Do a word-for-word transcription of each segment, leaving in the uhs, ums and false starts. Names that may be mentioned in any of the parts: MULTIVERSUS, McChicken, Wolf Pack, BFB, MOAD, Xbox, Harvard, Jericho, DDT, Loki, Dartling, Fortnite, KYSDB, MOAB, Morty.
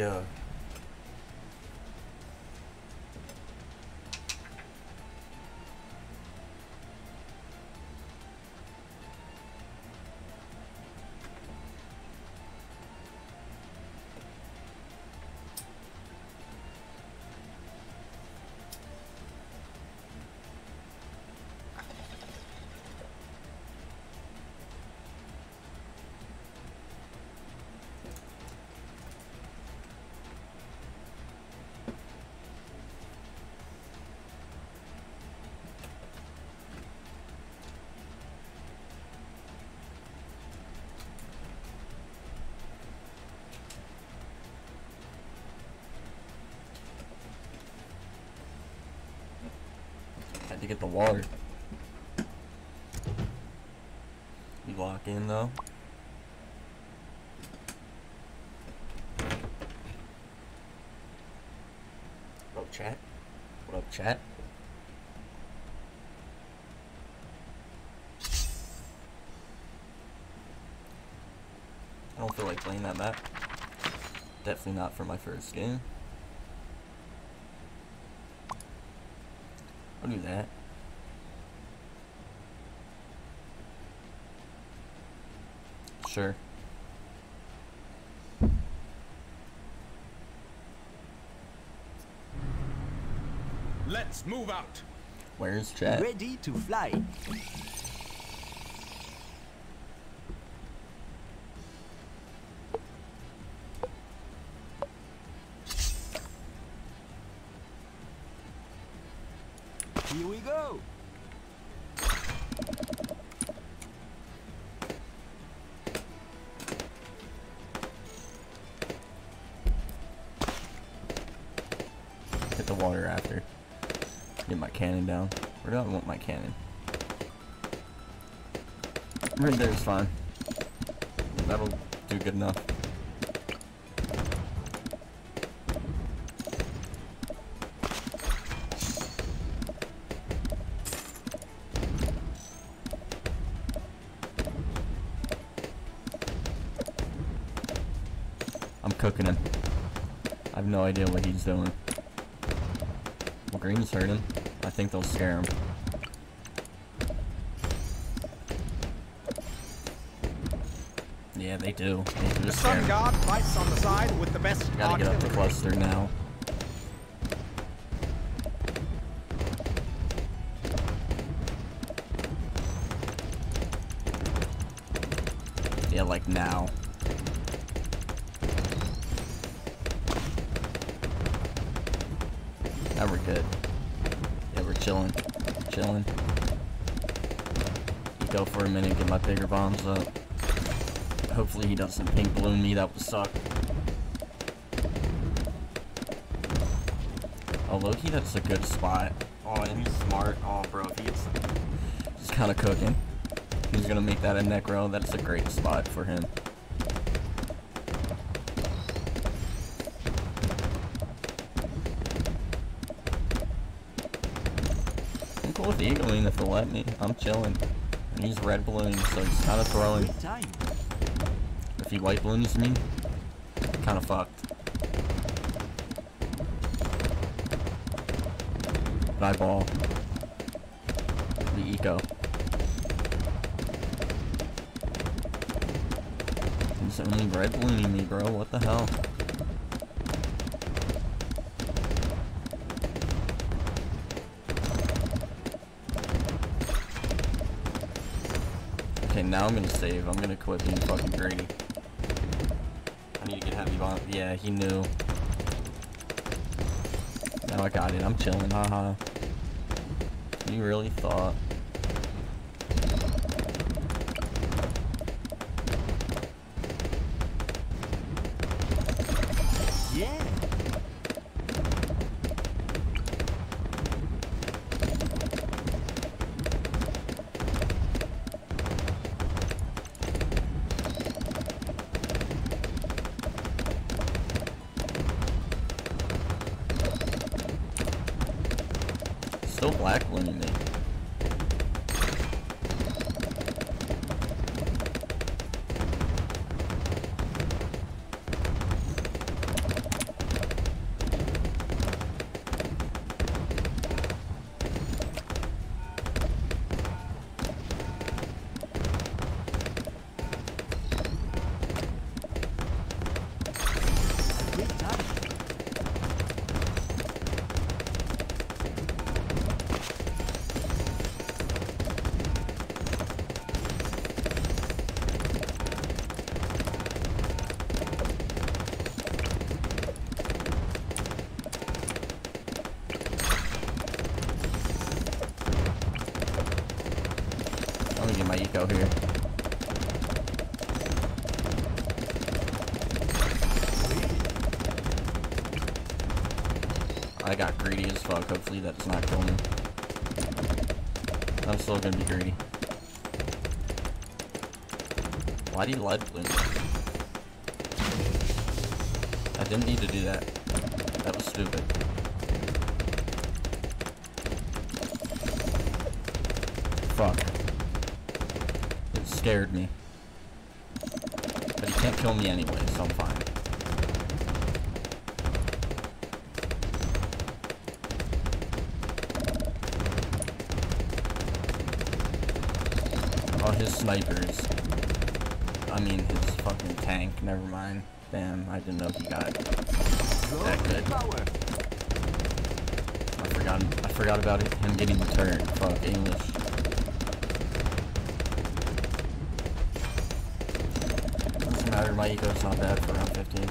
job. To get the water. You lock in though. What up, chat? What up, chat? I don't feel like playing that map. Definitely not for my first game. I'll do that. Sure. Let's move out. Where's Chad? Ready to fly. Here we go. Hit the water after. Get my cannon down. Where do I want my cannon? Right there is fine. That'll do good enough. Cooking him. I have no idea what he's doing. Well, green's hurting. I think they'll scare him. Yeah, they do. They do the sun god fights on the side with the best. Gotta get up the cluster now. Yeah, like now. Now we're good. Yeah, we're chilling. Chilling. Go for a minute, get my bigger bombs up. Hopefully he doesn't pink balloon me, that would suck. Oh, Loki, that's a good spot. Oh, and he's smart. Oh, bro, he's, he's kind of cooking. He's gonna make that a necro. That's a great spot for him. With the eagling if they'll let me. I'm chilling. And he's red balloon, so he's kind of throwing. If he white balloons me, kind of fucked. But I ball. The eco. He's only red ballooning me, bro. What the hell? Okay, now I'm gonna save. I'm gonna quit being fucking greedy. I need to get heavy bomb. Yeah, he knew. Now I got it. I'm chilling. Haha. -ha. You really thought. Still black ballooning me. me get my eco here. I got greedy as fuck. Hopefully that's not killing me. I'm still gonna be greedy. Why do you lead bloom? I didn't need to do that. That was stupid. Fuck. It scared me. But he can't kill me anyway, so I'm fine. Oh, his snipers. I mean, his fucking tank. Never mind. Damn, I didn't know he got that good. I forgot. I forgot about it. Him getting the turret. Fuck English. Doesn't matter. My ego's not bad for round fifteen.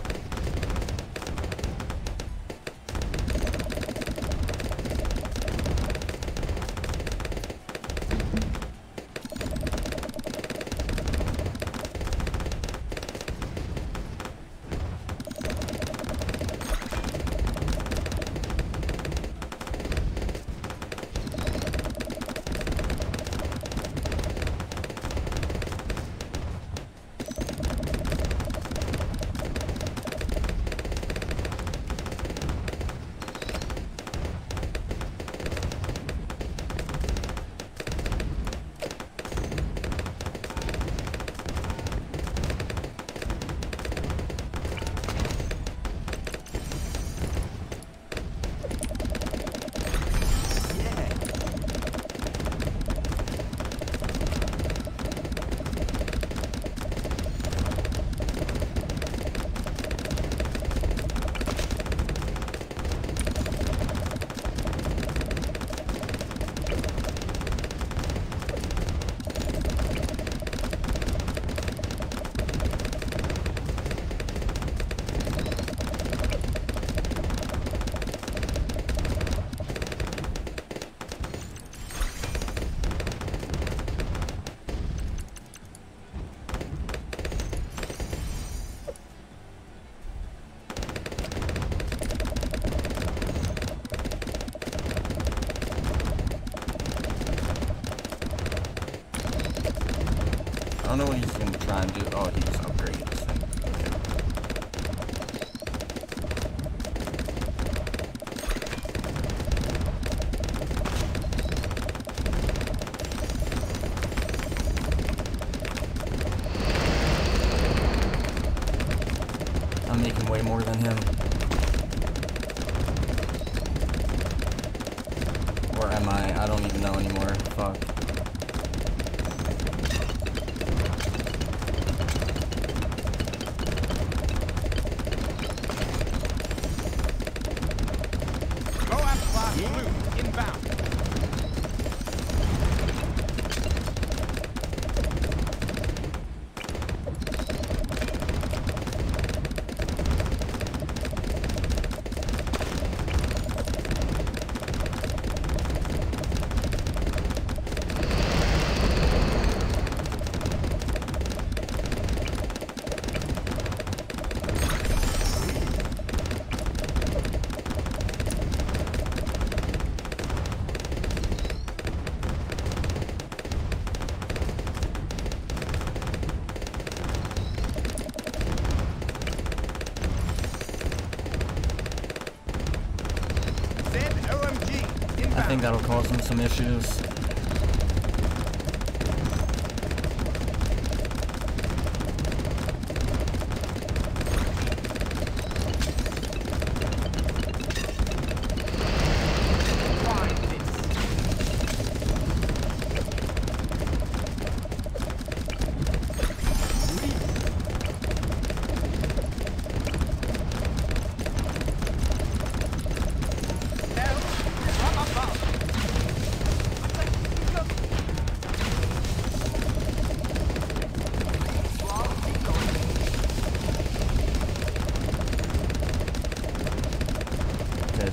I don't know what he's gonna try and do. Oh, he just upgraded this thing. Okay. I'm making way more than him. Or am I? I don't even know anymore. Fuck. I think that'll cause him some issues.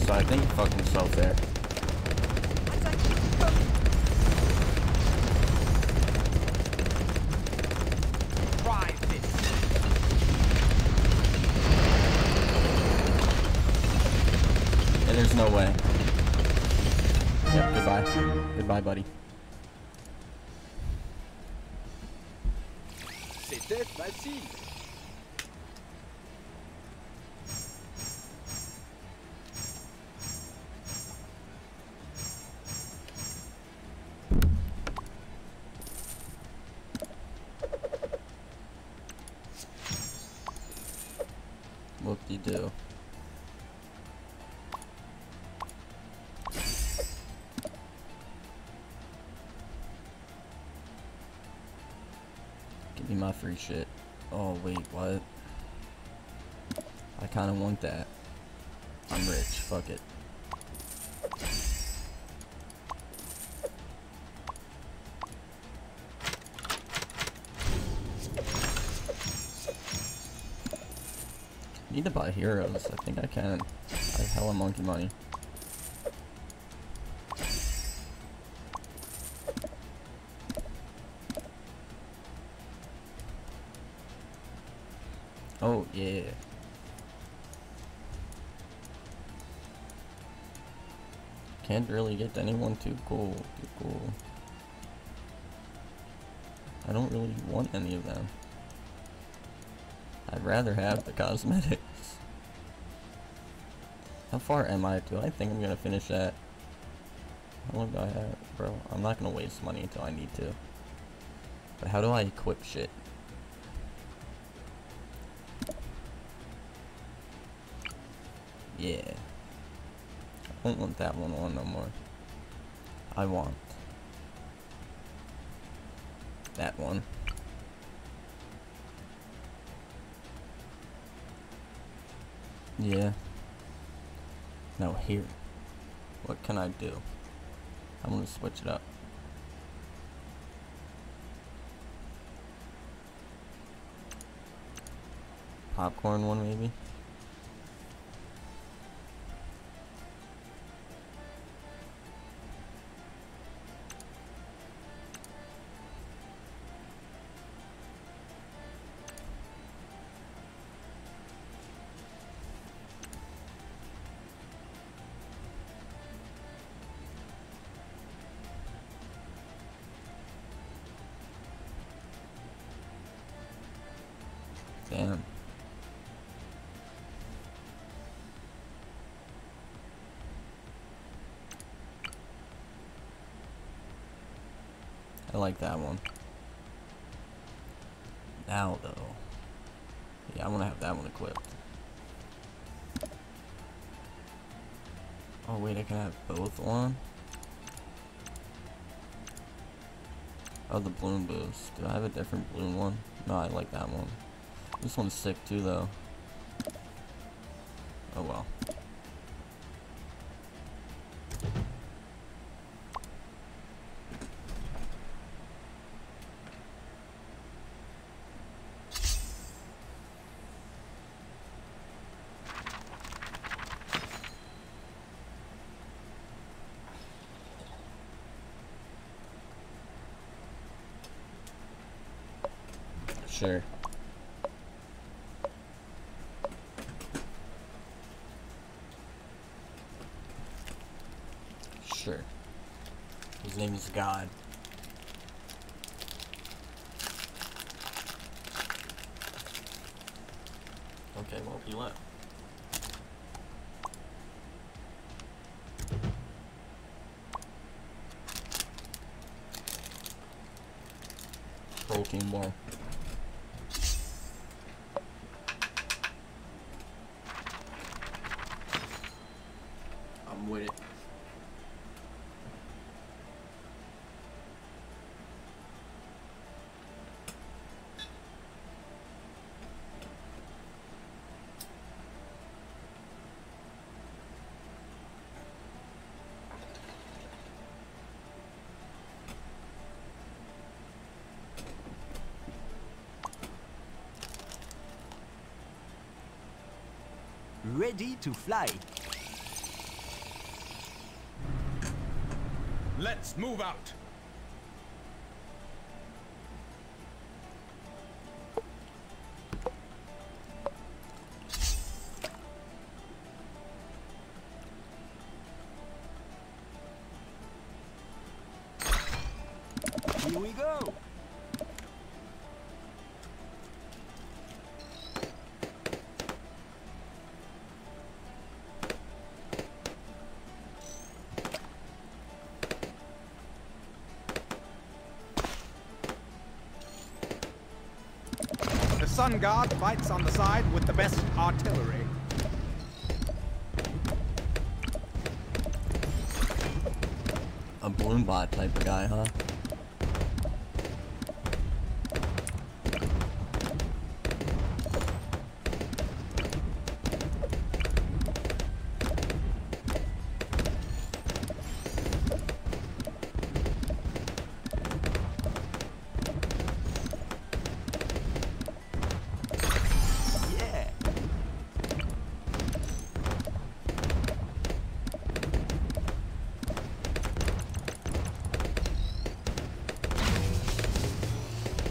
So I think he fucked himself there. Goodbye, buddy. C'était facile. Whoop-de-doo. Give me my free shit. Oh wait, what? I kinda want that. I'm rich, fuck it. I need to buy heroes. I think I can. I have hella monkey money. Oh yeah. Can't really get anyone too cool. Too cool. I don't really want any of them. I'd rather have the cosmetics. How far am I to? I think I'm gonna finish that. How long do I have, bro? I'm not gonna waste money until I need to. But how do I equip shit? Yeah. I don't want that one on no more. I want that one. Yeah. No, here. What can I do? I'm gonna switch it up. Popcorn one, maybe? Damn. I like that one. Now though. Yeah, I wanna have that one equipped. Oh wait, I can have both on? Oh, the balloon boost. Do I have a different balloon one? No, I like that one. This one's sick too, though. Oh well. Sure. Sure. His name is God. Okay, well, he left. Protein bar. I'm with it. Ready to fly. Let's move out. Here we go. The Sun God fights on the side with the best artillery. A Bloombot type of guy, huh?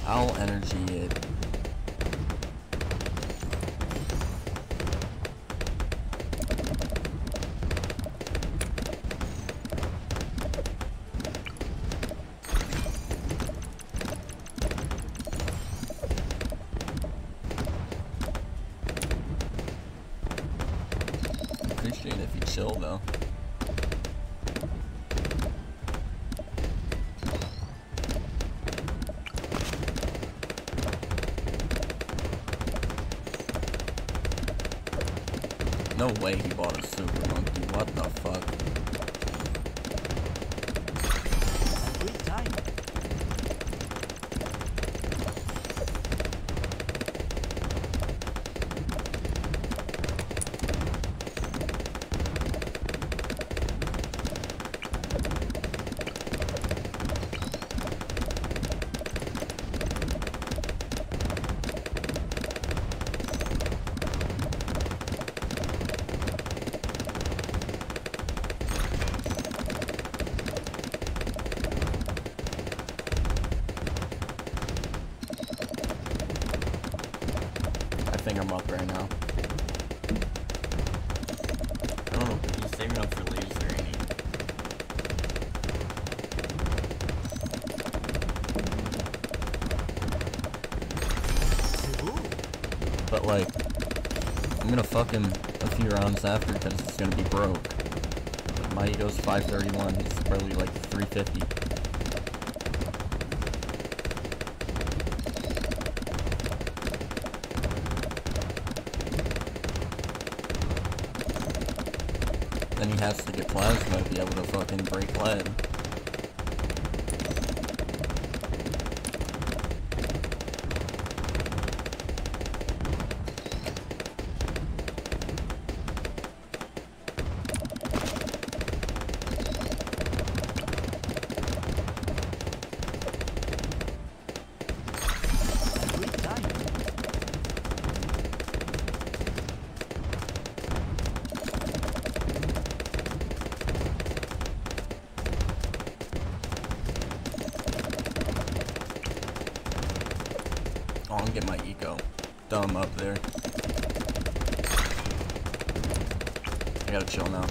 I'll energy it. Appreciate it if you chill though. No way he bought a super monkey, what the fuck? Good I think I'm up right now. I don't know, but he's saving up for leaves or anything. But like, I'm gonna fuck him a few rounds after because he's gonna be broke. My ego's five thirty-one, he's probably like three fifty. Then he has to get plasma to be able to fucking break lead. Oh, I'll get my eco dumb up there. I gotta chill now.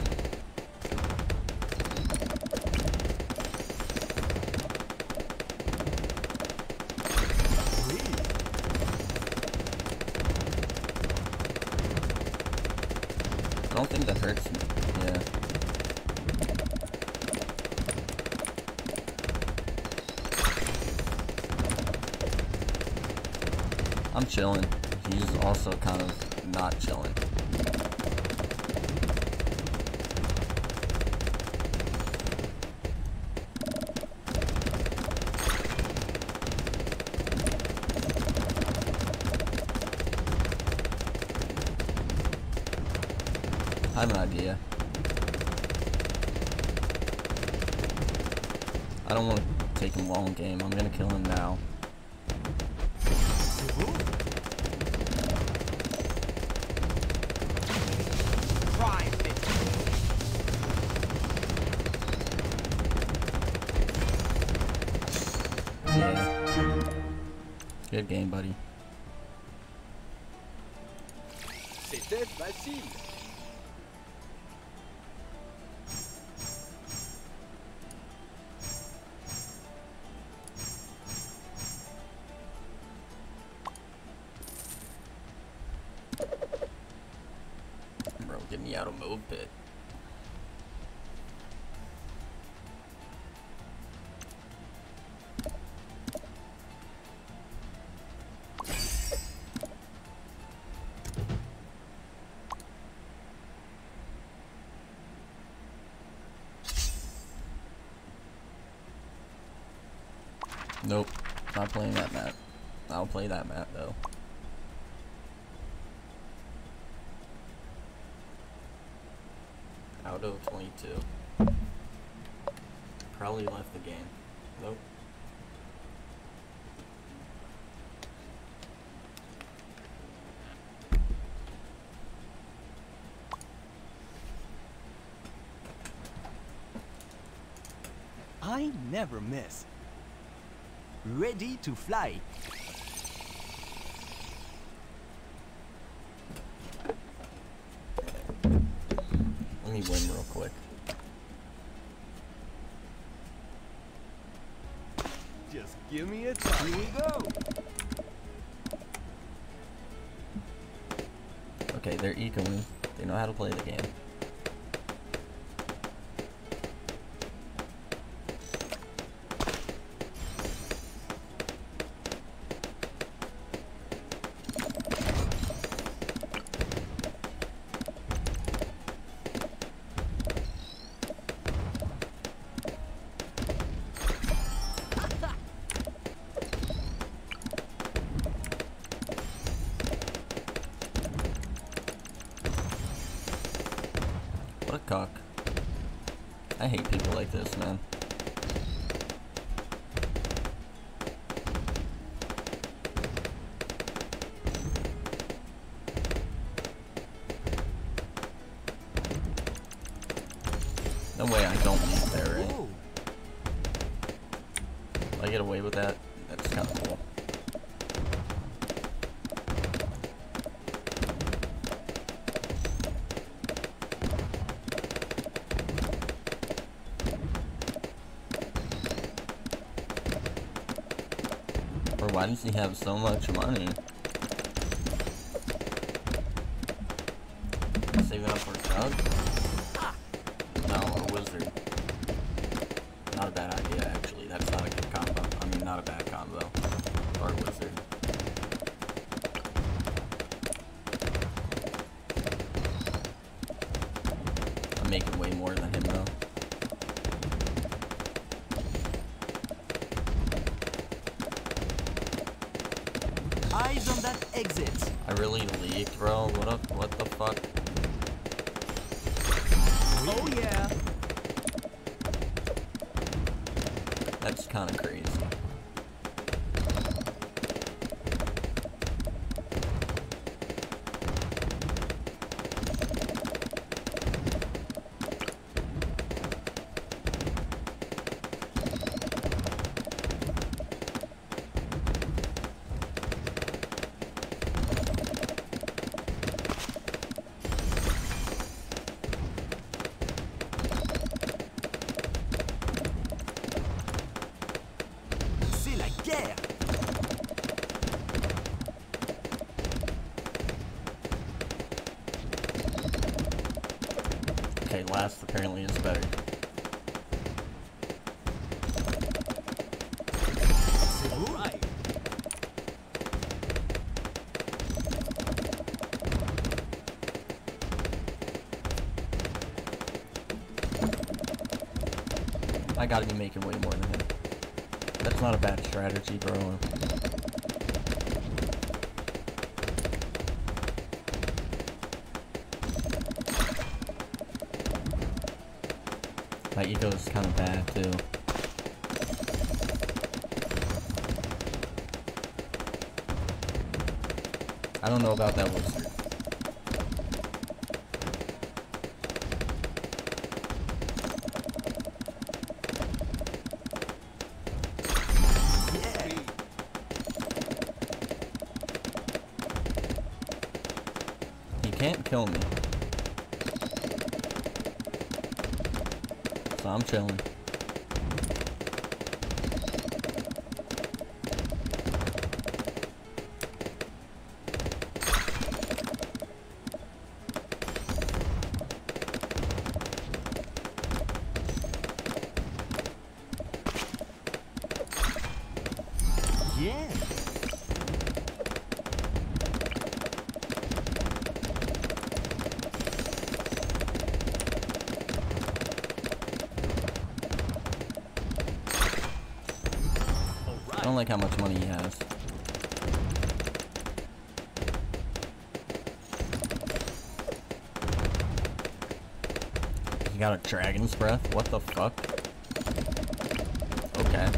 I don't think that hurts me. Yeah. I'm chilling. He's also kind of not chilling. I have an idea. I don't want to take him long game. I'm gonna kill him now. Yeah. Good game, buddy. C'était facile. me out of moped. Nope, not playing that map. I'll play that map though. Out of twenty-two. Probably left the game. Nope. I never miss. Ready to fly. Let me win real quick. Just give me a time. Here we go. Okay, they're ecoing. They know how to play the game. Cock. I hate people like this, man. No way I don't leave there, right? Ooh. If I get away with that, that's kind of cool. Why does he have so much money? Saving up for a chug? No, a wizard. Not a bad idea, actually. That's not a good combo. I mean, not a bad combo. Or a wizard. I'm making way more than him, though. Eyes on that exit. I really leaked, bro. What up? What the fuck? Oh yeah. That's kind of crazy. Okay, last apparently is better. Alright. I gotta be making way more than him. That's not a bad strategy, bro. My ego is kind of bad too. I don't know about that wizard. Yeah. He can't kill me. So I'm chilling. Yes. Right. I don't like how much money he has. He got a dragon's breath? What the fuck? Okay.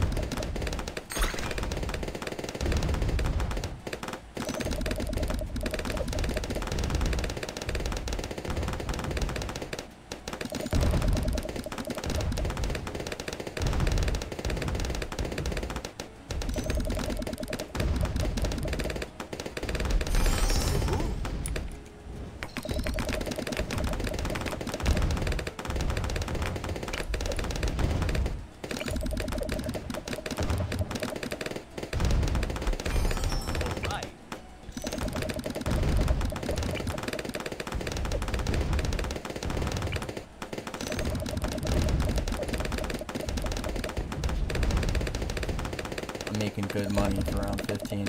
Making good money for around fifteen.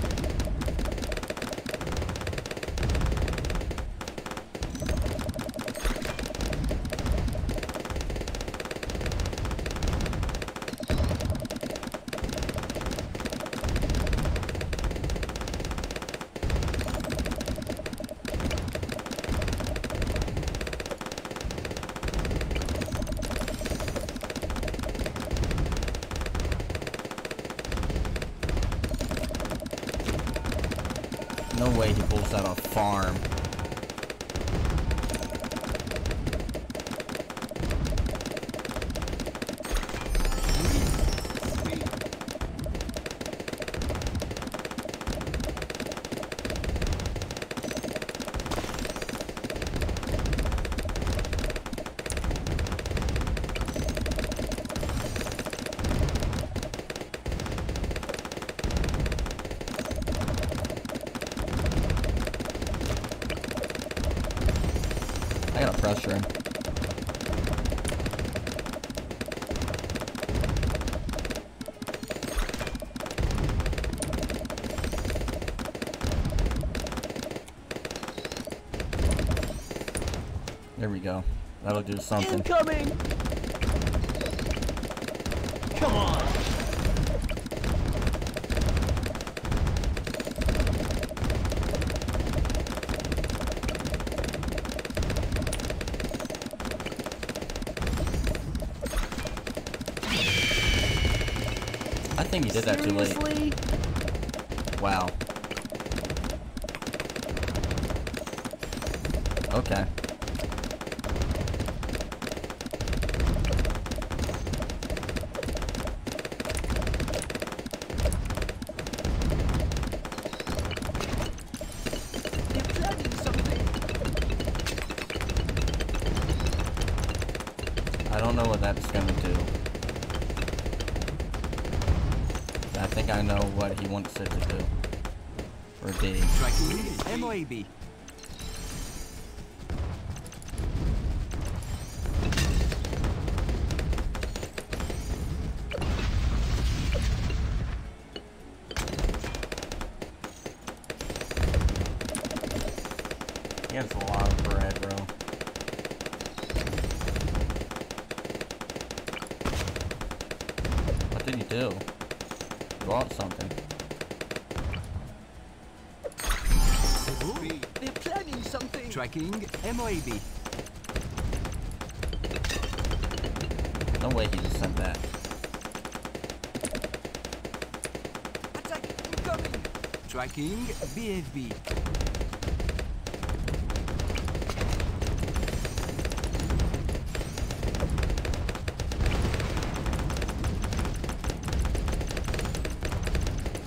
No way he pulls out a farm. I gotta pressure him. There we go. That'll do something. Incoming! Come on! I think he did that too late. Wow. Okay. I don't know what that's gonna do. I think I know what he wants it to do. Or did M O A B. He has a lot of bread, bro. What did he do? Bought something. Ooh, they're planning something. Tracking M O A B. No way he just sent that. Attack incoming. Tracking B F B.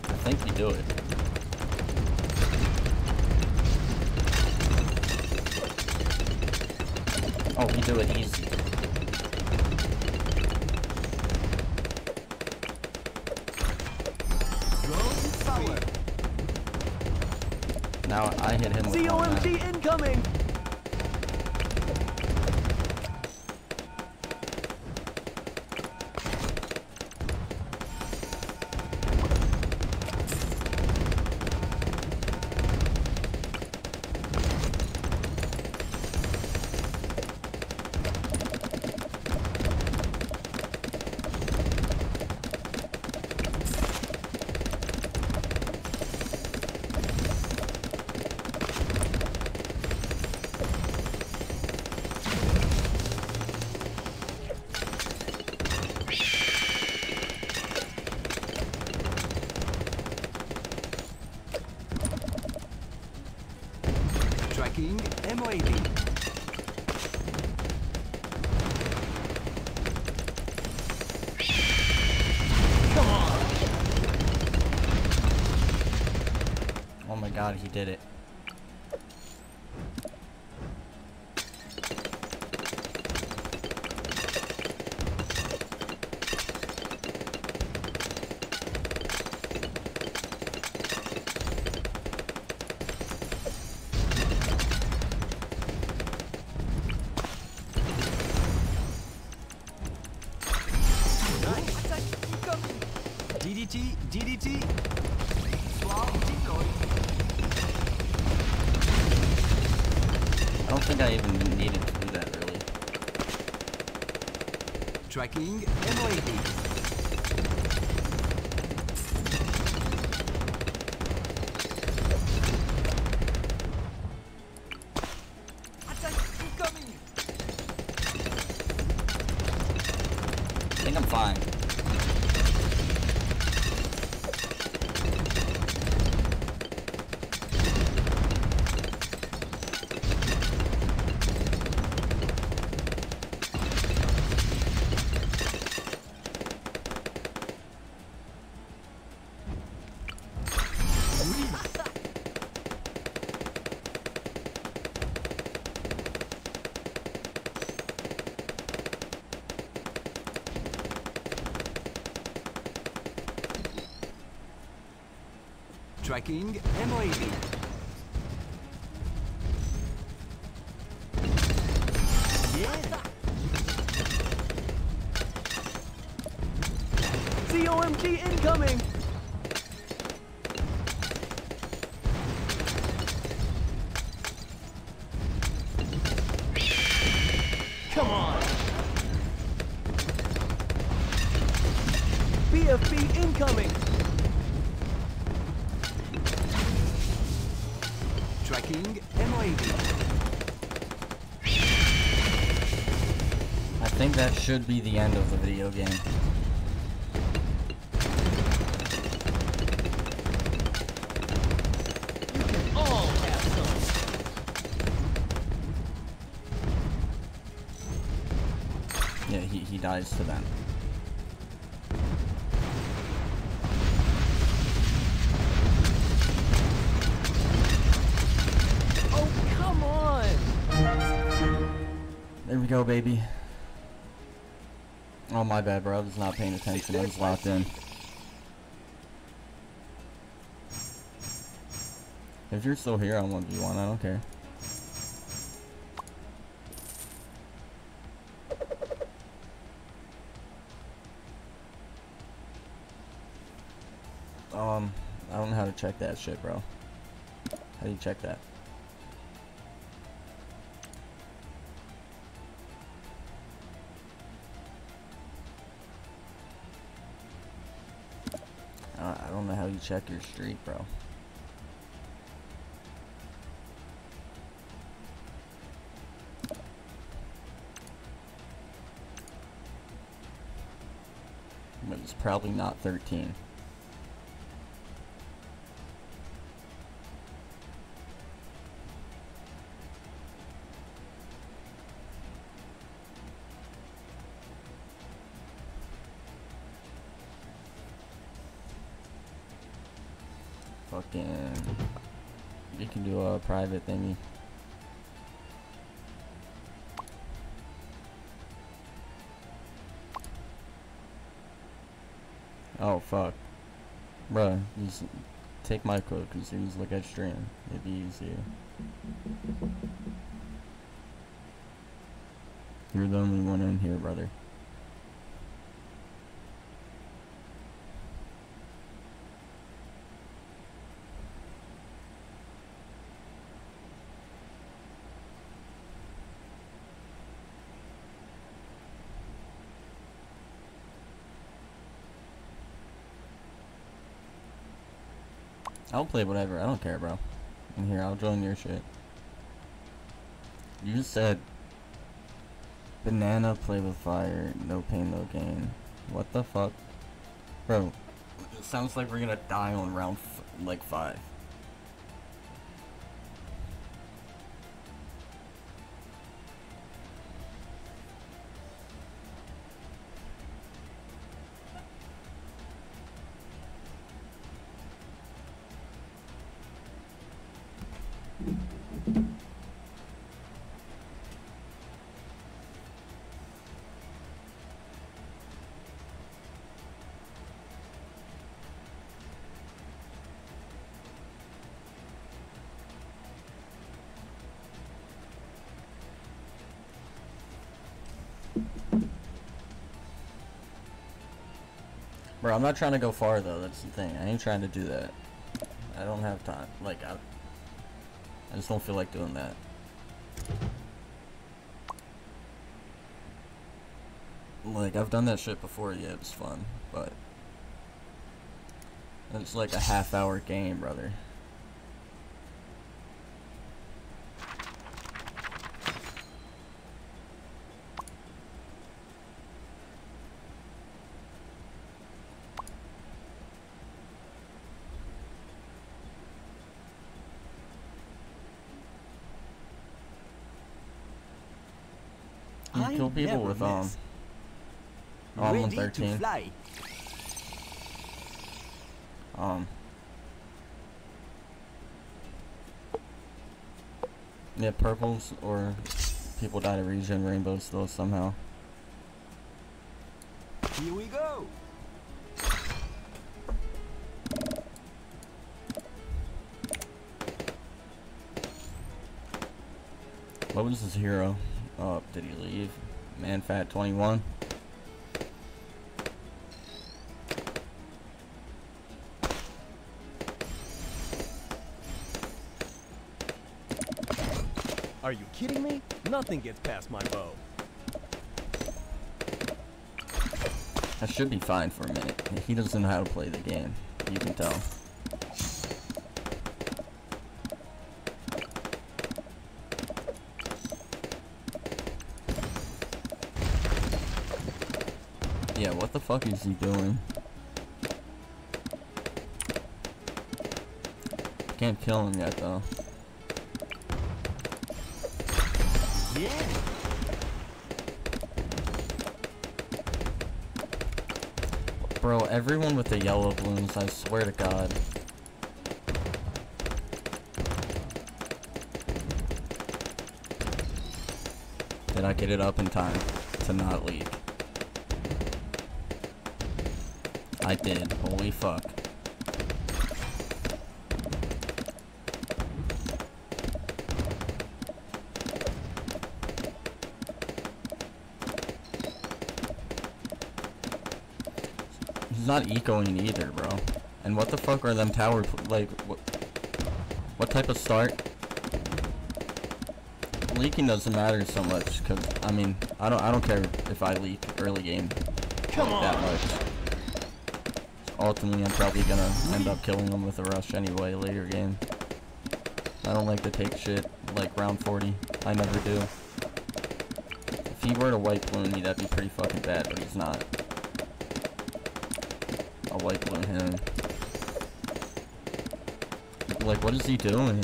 I think you do it. Oh, you do it easy. Now I hit him with C O M G incoming. Tracking M O A D. Oh my god, he did it. D D T, D D T, swap deploy. I don't think I even needed to do that, really. Tracking M O A D. Attack incoming! I think I'm fine. Tracking M O A D. Yeah. C O M G incoming. Come on. B F B incoming. Tracking M O A D. I think that should be the end of the video game. You can all have some. Yeah, he, he dies to them. There we go, baby. Oh, my bad, bro. I was not paying attention. I was locked in. If you're still here, I want you on. I don't care. Um, I don't know how to check that shit, bro. How do you check that? I don't know how you check your streak, bro. But it's probably not thirteen. Fucking, you can do a private thingy. Oh fuck, bruh, just take my code because you just look at stream. It'd be easier. You're the only one in here, brother. I'll play whatever, I don't care, bro. And here, I'll join your shit. You just said banana, play with fire, no pain, no gain. What the fuck? Bro, it sounds like we're gonna die on round f like five. Bro, I'm not trying to go far though, that's the thing. I ain't trying to do that. I don't have time. Like, I, I just don't feel like doing that. Like, I've done that shit before, yeah, it's fun, but it's like a half hour game, brother. I kill people with um on one thirteen. Um Yeah, purples or people die to regen rainbows though somehow. Here we go. What was his hero? Oh, did he leave? Manfat twenty-one. Are you kidding me? Nothing gets past my bow. That should be fine for a minute. He doesn't know how to play the game. You can tell. Yeah, what the fuck is he doing? Can't kill him yet though. Yeah. Bro, everyone with the yellow balloons, I swear to God. Did I get it up in time to not leak? I did. Holy fuck. He's not ecoing either, bro. And what the fuck are them tower like? What, what type of start? Leaking doesn't matter so much, cause I mean, I don't, I don't care if I leak early game Come like that on. much. Ultimately, I'm probably gonna end up killing them with a rush anyway later game. I don't like to take shit like round forty. I never do. If he were to white balloon me, that'd be pretty fucking bad, but he's not. I'll white balloon him. Like, what is he doing?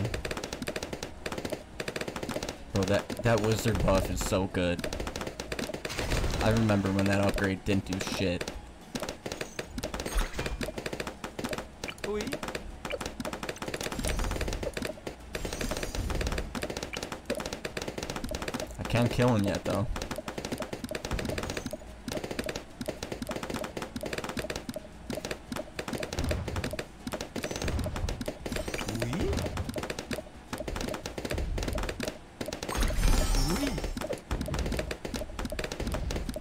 Bro, that, that wizard buff is so good. I remember when that upgrade didn't do shit. Can't kill him yet though. Oui. Oui.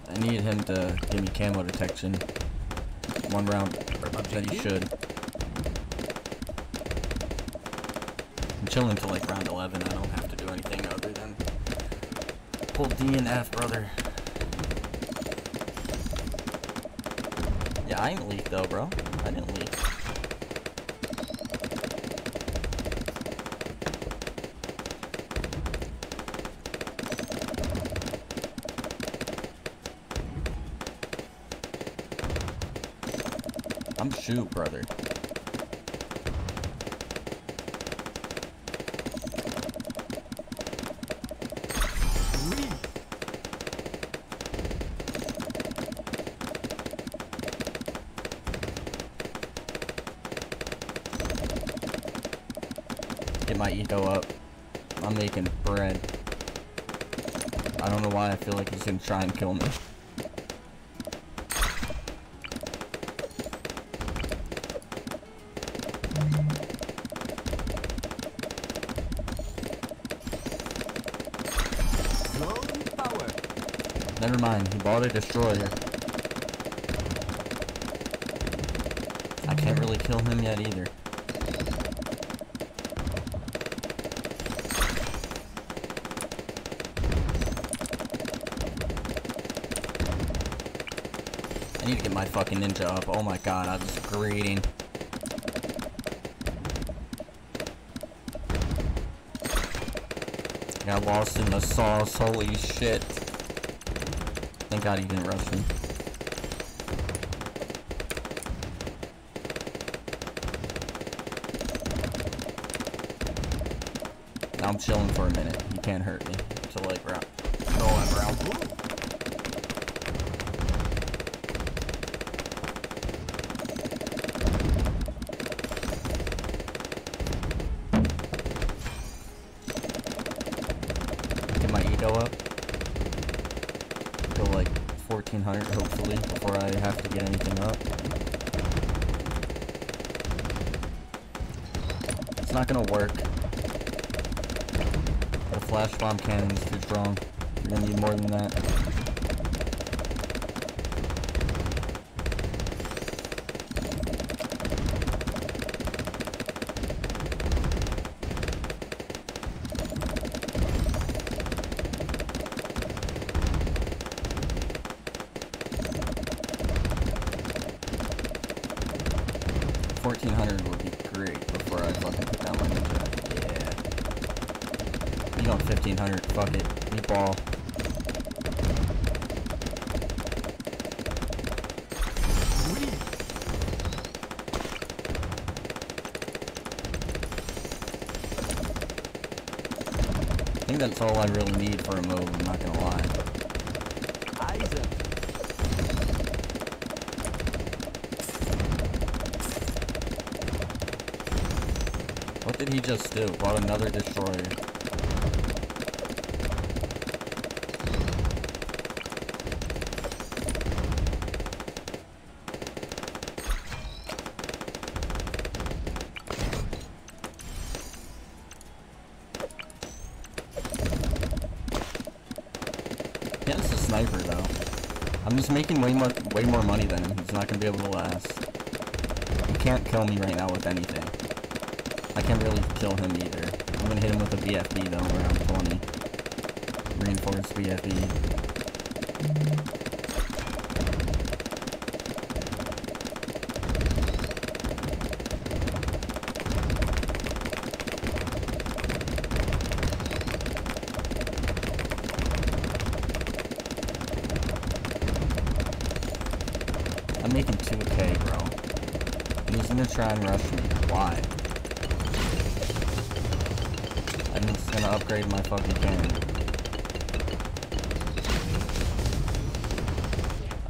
I need him to give me camo detection. One round that he should. I'm chilling until like round eleven. I don't have to do anything other than pull D and F, brother. Yeah, I ain't leak though, bro. I didn't leak. I'm shoot, brother. My ego up. I'm making bread. I don't know why I feel like he's gonna try and kill me. Never mind, he bought a destroyer. really kill him yet either. I need to get my fucking ninja up. Oh my god, I'm just greeting. Got lost in the sauce, holy shit. Thank god he didn't rush me. Now I'm chilling for a minute. He can't hurt me until like round. Until I'm round four. Hopefully, before I have to get anything up. It's not gonna work. The flash bomb cannon is too strong. You're gonna need more than that. fourteen hundred would be great before I fucking put down my ninja. Yeah. You want fifteen hundred, fuck it. Meatball. I think that's all I really need for a move, I'm not gonna lie. What did he just do? Bought another destroyer. Yeah, it's a sniper though. I'm just making way more way more money than him. He's not gonna be able to last. He can't kill me right now with anything. I can't really kill him either. I'm gonna hit him with a B F B though, around twenty. Reinforced B F B. I'm making two K, bro. He's gonna try and rush me. Why? I'm just gonna upgrade my fucking cannon.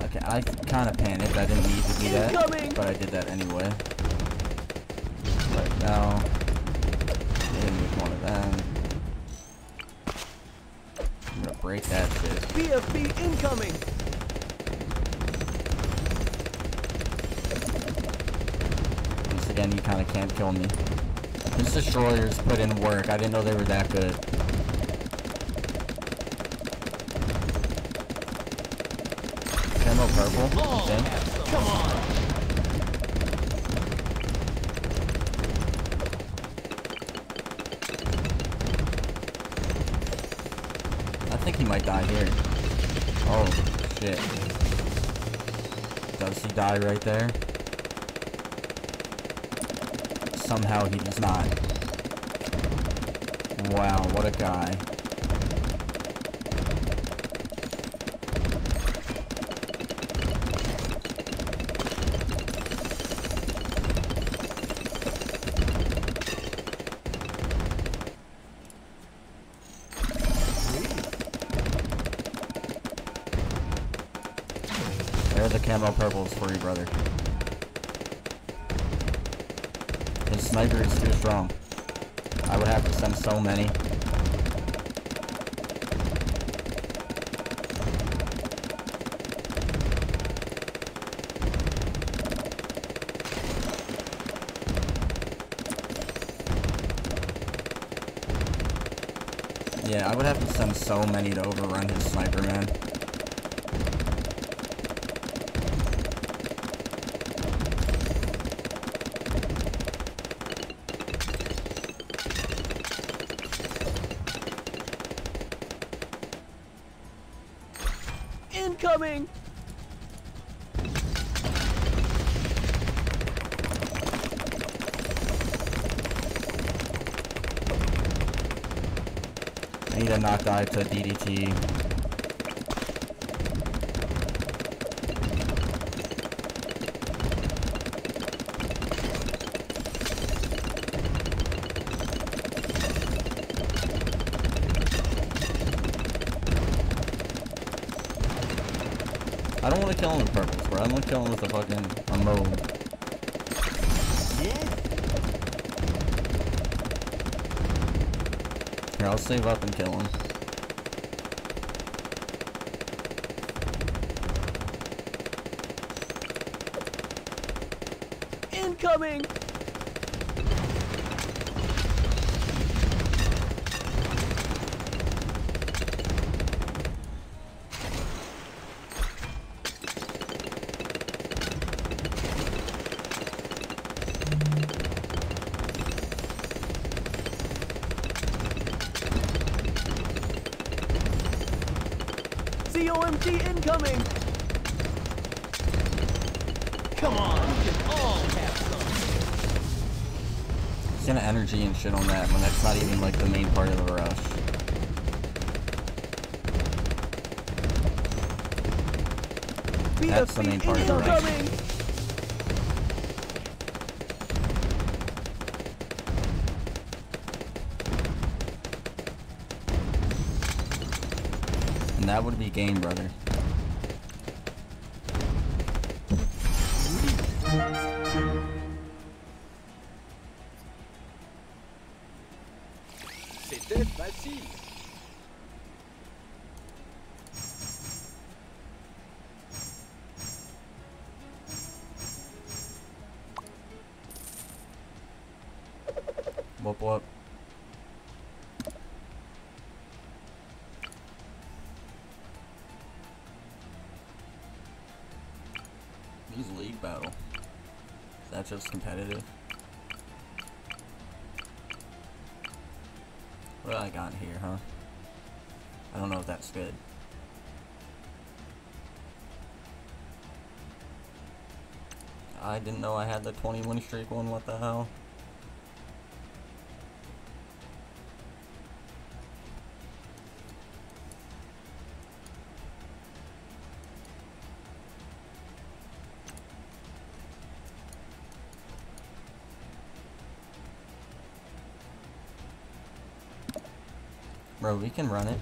Okay, I kinda panicked. I didn't need to do that, but I did that anyway. But now, I didn't need one of them. I'm gonna break that shit. B F B incoming! Once again, you kinda can't kill me. These destroyers put in work. I didn't know they were that good. Demo purple. Okay. Come on. I think he might die here. Oh shit! Does he die right there? Somehow he does not. Wow, what a guy. There are the camo purples for you, brother. Sniper is too strong. I would have to send so many. Yeah, I would have to send so many to overrun his sniper, man. Incoming! I need to not die to D D T. I don't want to kill him with purpose, bro. I want to kill him with a fucking a mode. Yeah. Here, I'll save up and kill him. Incoming! C O M T incoming! Come on, we can all have some. It's gonna energy and shit on that when that's not even like the main part of the rush. B F C that's the main part of the rush. Coming. That would be game, brother. C'était facile. Whoop whoop. These league battle. Is that just competitive? What do I got here, huh? I don't know if that's good. I didn't know I had the twenty-one streak one, what the hell? Bro, we can run it.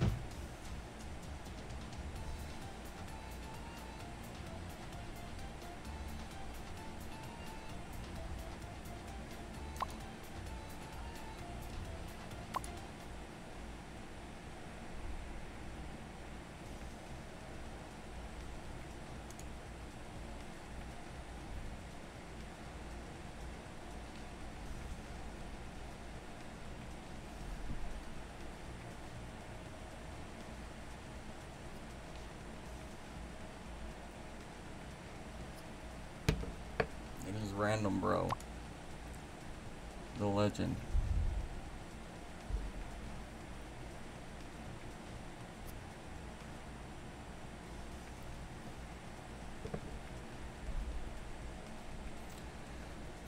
Random, bro. The legend.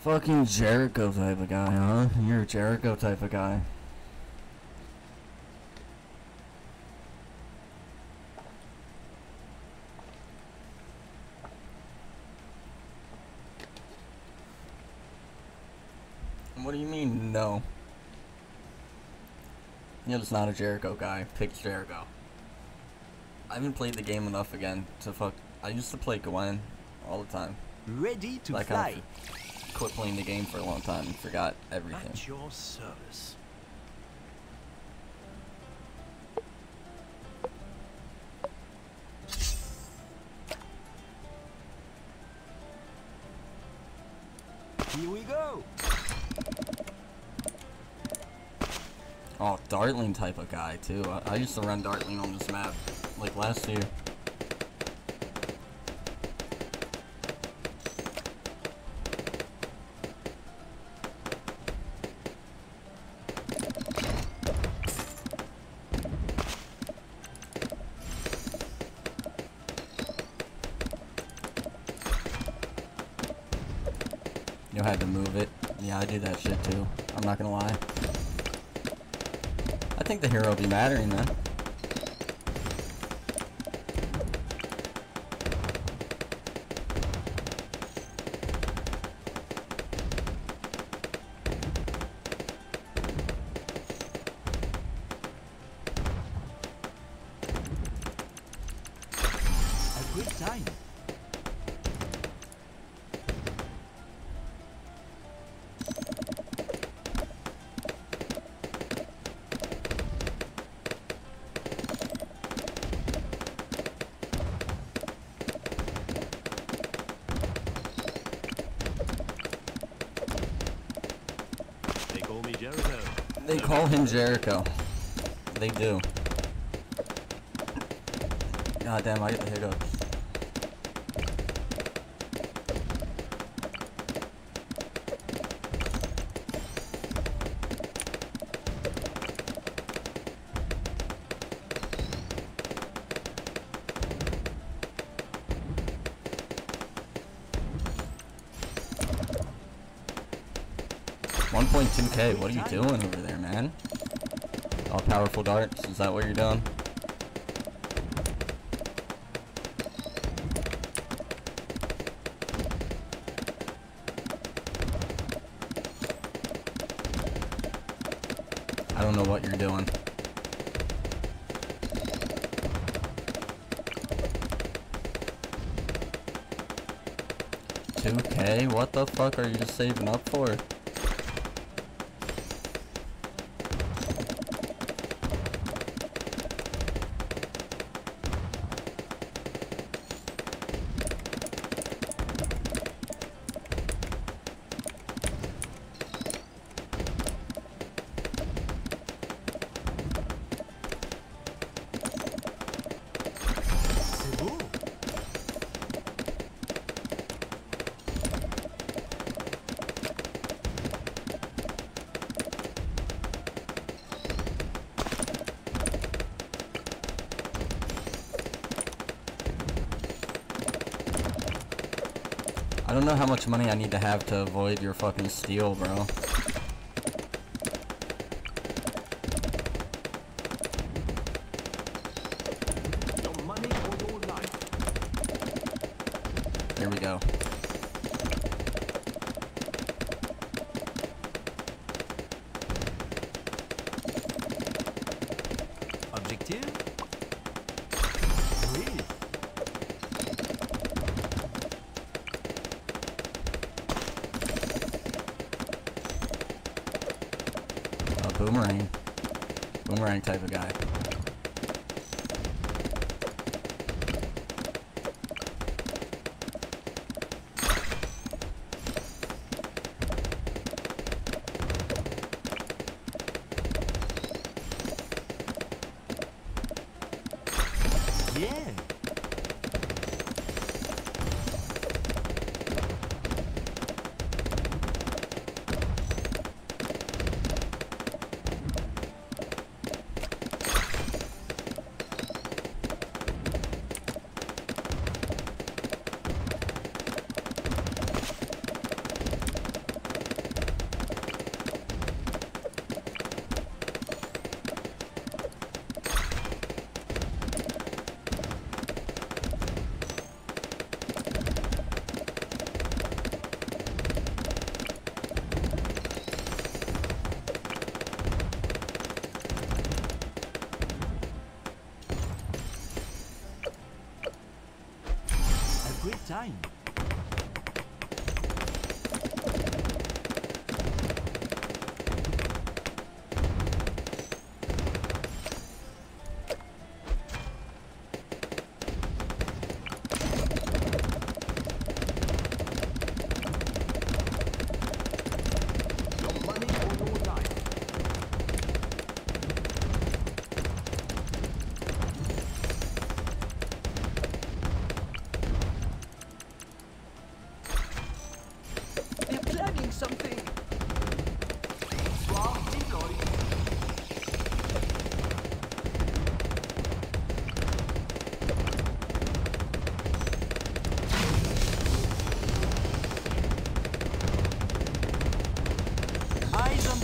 Fucking Jericho type of guy, huh? You're a Jericho type of guy. What do you mean, no? Yeah, it's not a Jericho guy. Pick Jericho. I haven't played the game enough again to fuck. I used to play Gwen all the time. Ready to like fly. I quit playing the game for a long time and forgot everything. At your service. Here we go. Oh, Dartling type of guy, too. I, I used to run Dartling on this map, like, last year. had to move it. Yeah, I do that shit too. I'm not gonna lie. I think the hero will be mattering then. They call him Jericho. They do. God damn, I get the hiccups. one point two K, what are you doing over there, man? All powerful darts, is that what you're doing? I don't know what you're doing. two K, what the fuck are you just saving up for? I don't know how much money I need to have to avoid your fucking steal, bro. Your money or your life. There we go. Objective? Boomerang. Boomerang type of guy. Yeah.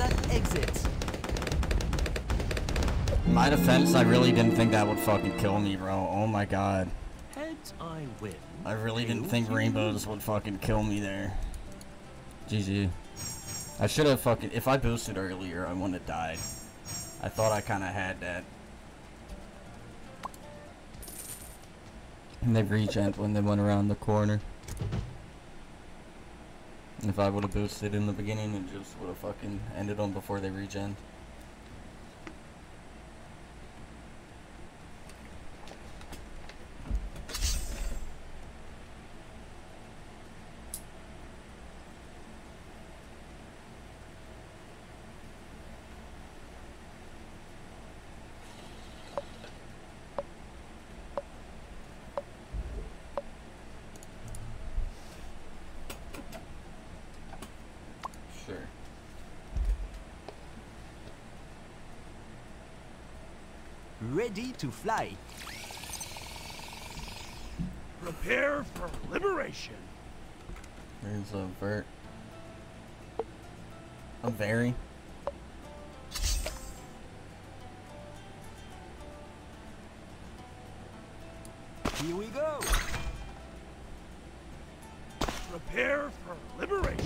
Set exit. In my defense, I really didn't think that would fucking kill me, bro. Oh my god. Heads, I win. I really didn't think rainbows would fucking kill me there. G G. I should have fucking. If I boosted earlier, I wouldn't have died. I thought I kind of had that. And they regen when they went around the corner. And if I would have boosted in the beginning, it just would have fucking ended them before they regen. Ready to fly. Prepare for liberation. There's a vert. A very. Here we go. Prepare for liberation.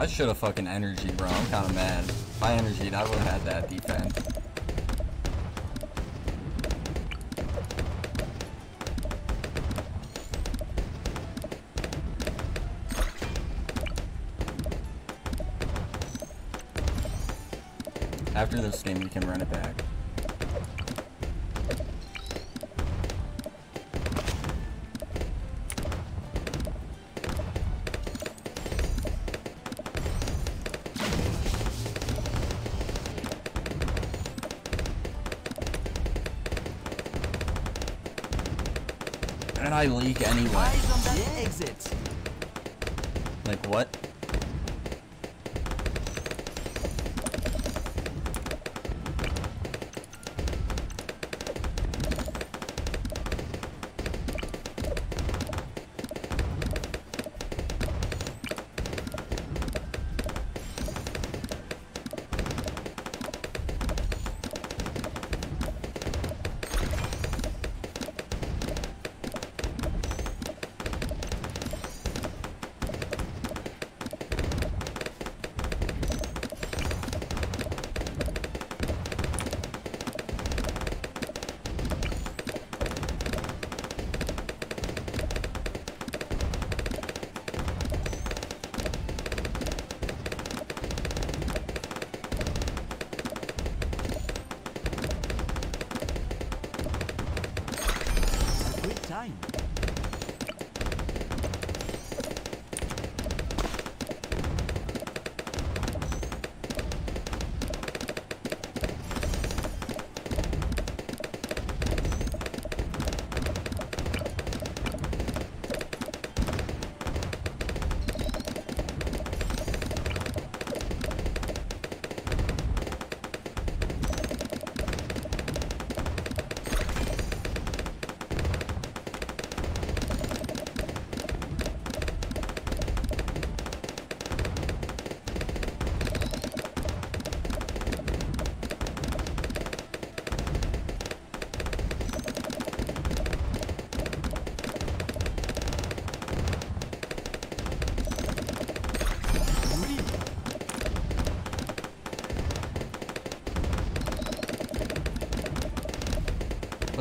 I should have fucking energy, bro. I'm kind of mad. My energy, I would have had that defense. After this game, you can run it back. And I leak anyway. Eyes on that exit. Like what?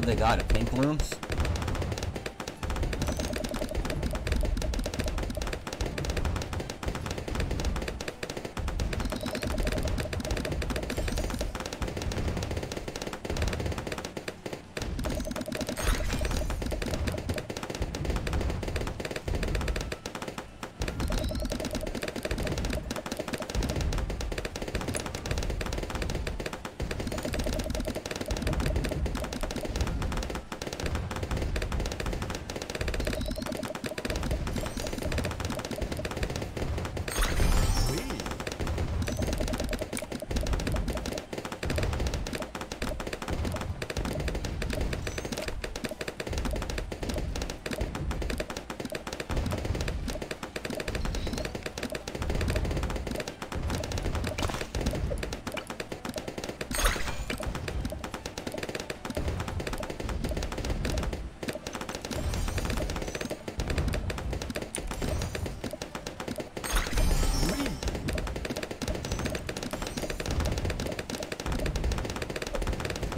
They got it, pink looms.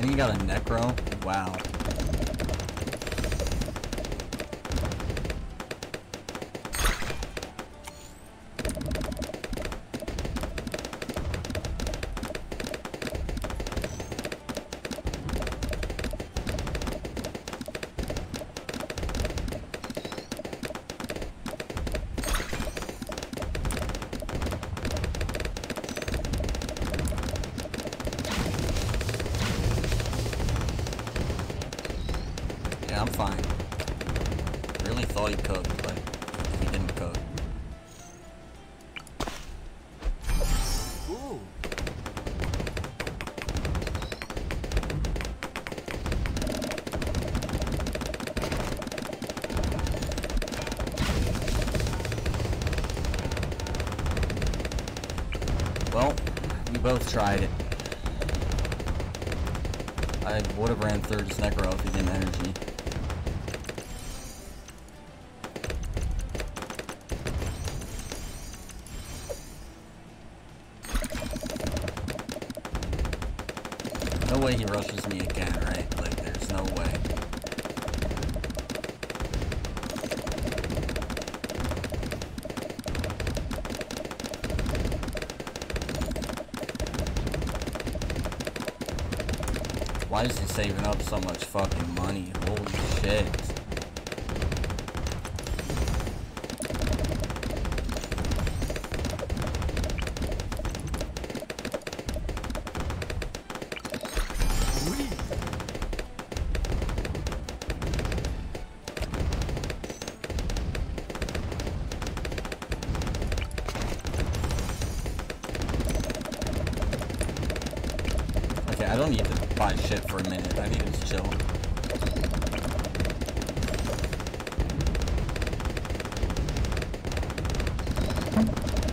Then you got a necro? Wow. I'm fine. Really thought he cooked, but he didn't cook. Ooh. Well, we both tried it. I would have ran through this necro if he didn't energy. No way he rushes me again, right? Like, there's no way. Why is he saving up so much fucking money? Holy shit. I don't need to buy shit for a minute. I need to just chill.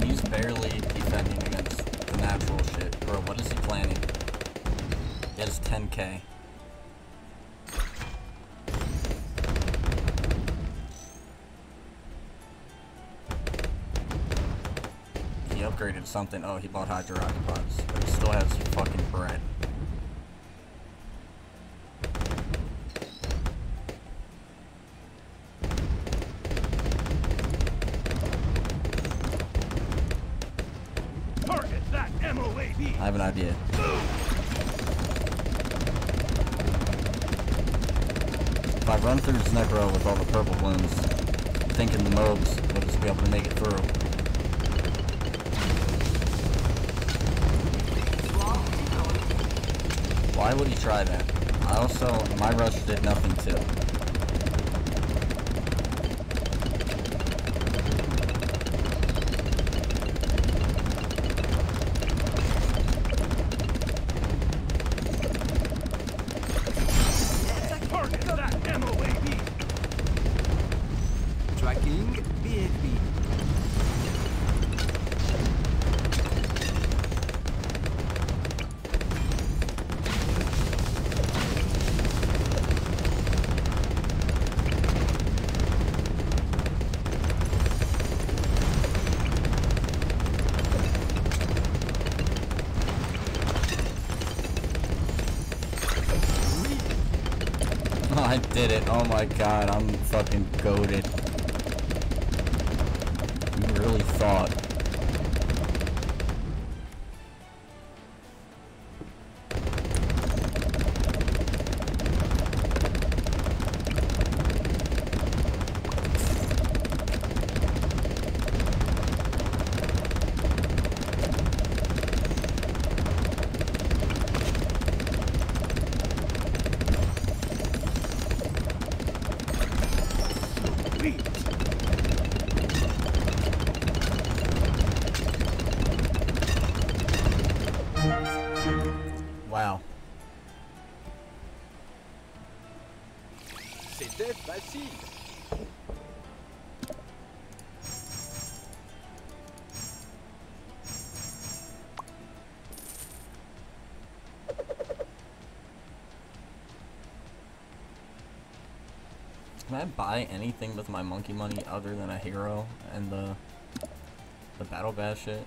He's barely defending against the natural shit. Bro, what is he planning? He has ten K. He upgraded something. Oh, he bought Hydro Rocket Pods. But he still has fucking bread. I have an idea. If I run through this necro with all the purple blooms, thinking the mobs will just be able to make it through. Why would he try that? I also, my rush did nothing too. I did it. Oh my god, I'm fucking goated. You really thought. Wow. C'était facile. Can I buy anything with my monkey money other than a hero and the the battle bash shit?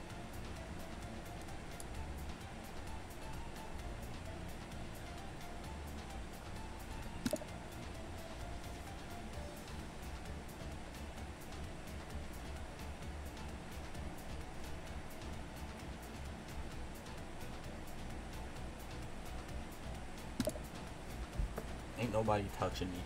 Ain't nobody touching me.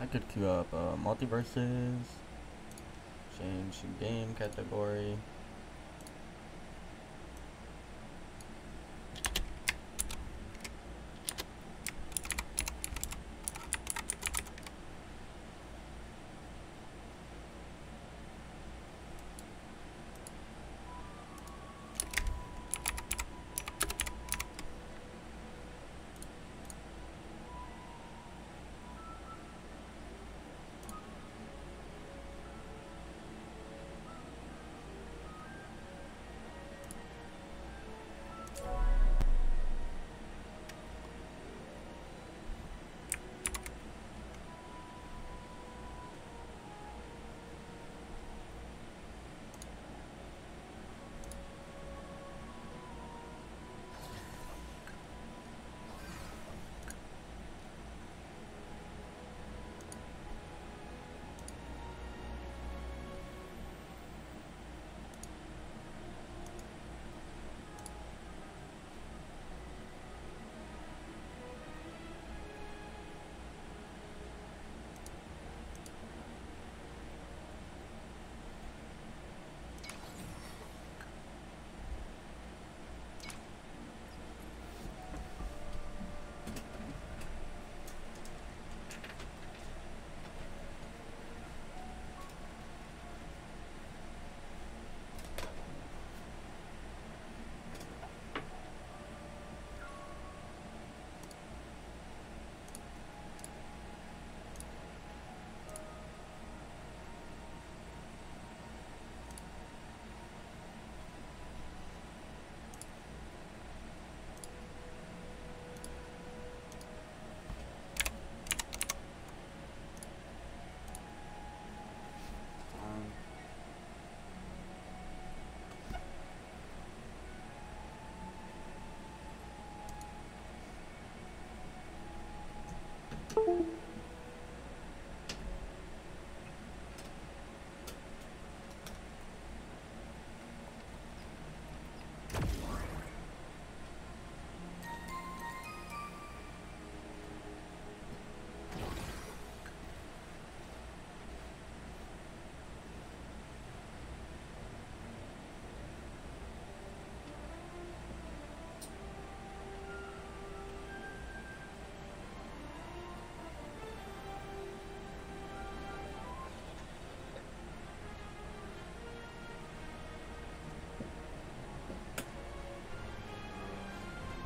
I could queue up uh, Multiversus, change game category.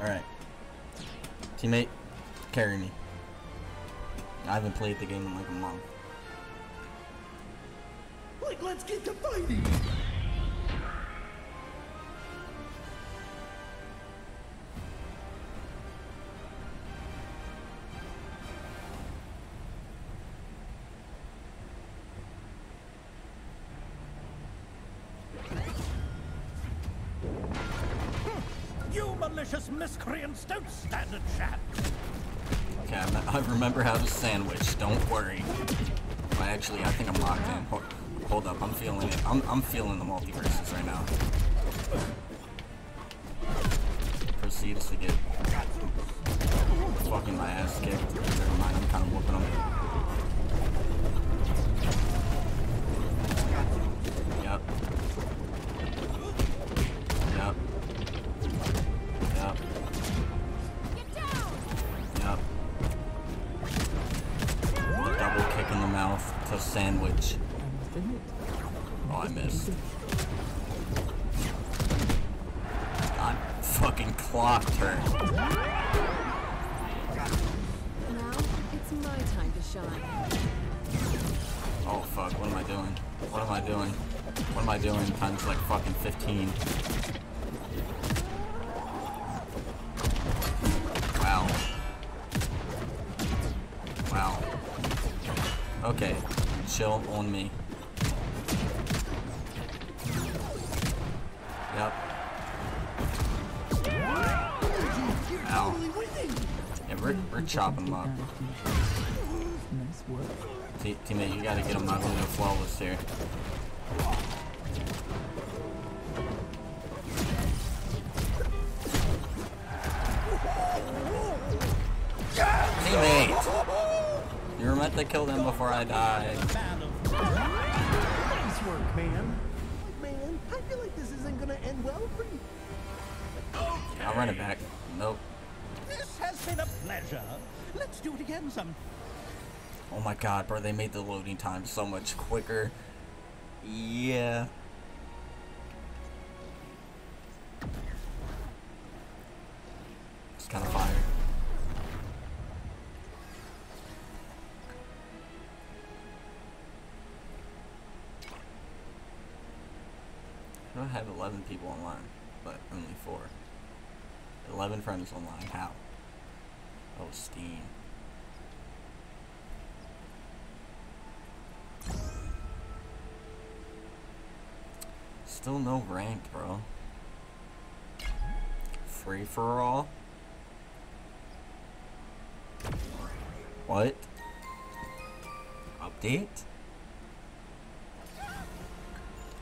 Alright. Teammate, carry me. I haven't played the game in like a month. Like, let's get to fighting! Miscreants don't stand a chance. Okay, I'm not, I remember how to sandwich. Don't worry. Well, actually, I think I'm locked in. Hold, hold up, I'm feeling it. I'm I'm feeling the multiverses right now. Proceeds to get fucking my ass kicked. Never mind, I'm kind of whooping them. Yep. Yep. Yep. sandwich. Oh, I missed. I fucking clocked her. Now it's my time to shine. Oh fuck, what am I doing? What am I doing? What am I doing times like fucking fifteen? Wow. Wow. Okay, chill on me. Yep. Ow. Yeah, we're, we're chopping them up. Te teammate, you gotta get them out of the flawless here. Teammate! You were meant to kill them before I died. Nice work, man. Man, I feel like this isn't gonna end well for you. Okay. I'll run it back. Nope. This has been a pleasure. Let's do it again some. Oh my god, bro, they made the loading time so much quicker. Yeah. It's kind of fire. I don't have eleven people online, but only four. eleven friends online, how? Oh, Steam. Still no ranked, bro. Free for all? What? Update?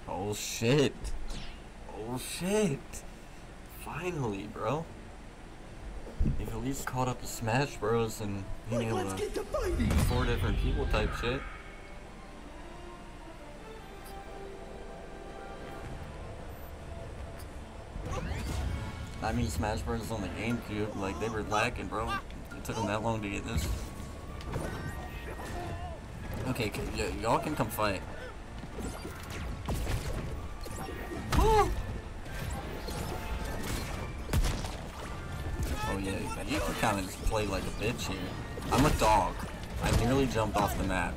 Oh shit. Oh shit. Finally, bro. They've at least caught up to Smash Bros and being able to get to fighting four different people type shit. I mean, Smash Bros. On the GameCube, like, they were lacking, bro. It took them that long to get this. Okay, y'all can come fight. Oh, yeah, you can kind of just play like a bitch here. I'm a dog. I nearly jumped off the map.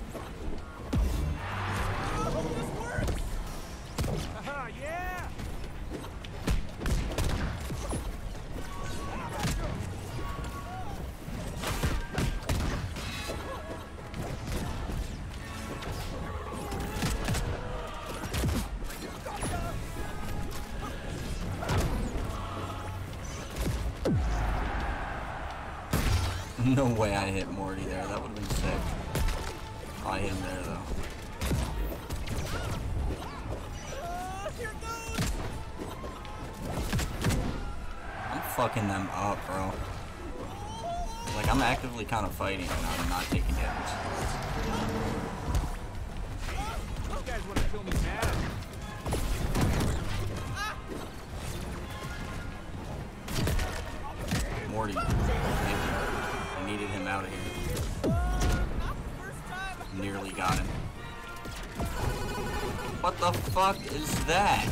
No way I hit Morty there, that would've been sick. Oh, I hit him there, though. I'm fucking them up, bro. Like, I'm actively kind of fighting and I'm not taking damage. You guys wanna kill me now? Morty. Needed him out of here. Nearly got him. What the fuck is that?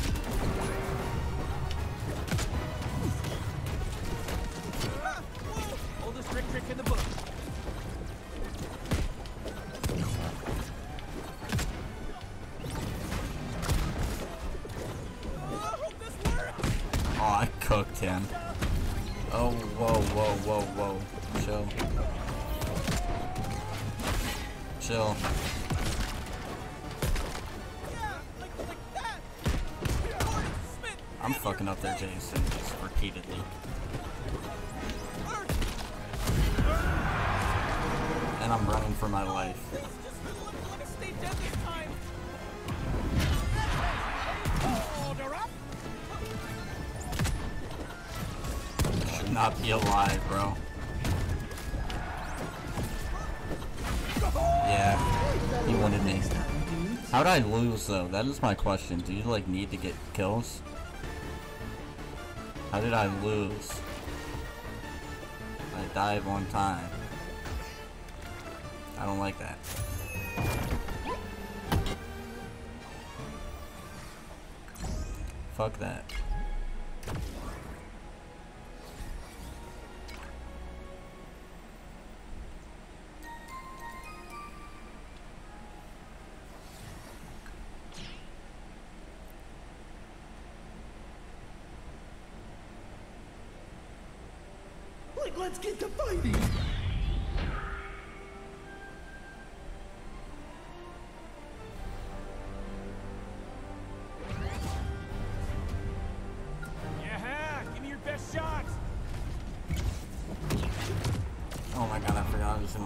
Oldest trick trick in the book. Oh, I cooked him. Oh, whoa, whoa, whoa, whoa. Chill. Chill. I'm fucking up there, Jason, just repeatedly. And I'm running for my life. I should not be alive, bro. Yeah, he wanted me. How'd I lose though? That is my question. Do you like need to get kills? How did I lose? I died one time. I don't like that. Fuck that. Like, let's get to fighting.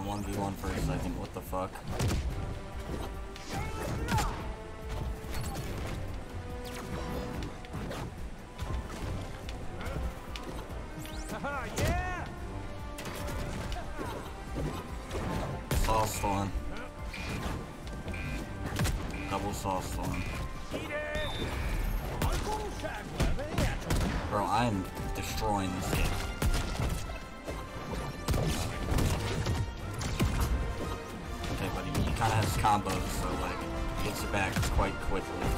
one v one for a second, what the fuck? Yeah! Sauce storm. Double sauce storm. Bro, I am destroying this game. Kind of has combos, so like he gets it back quite quickly.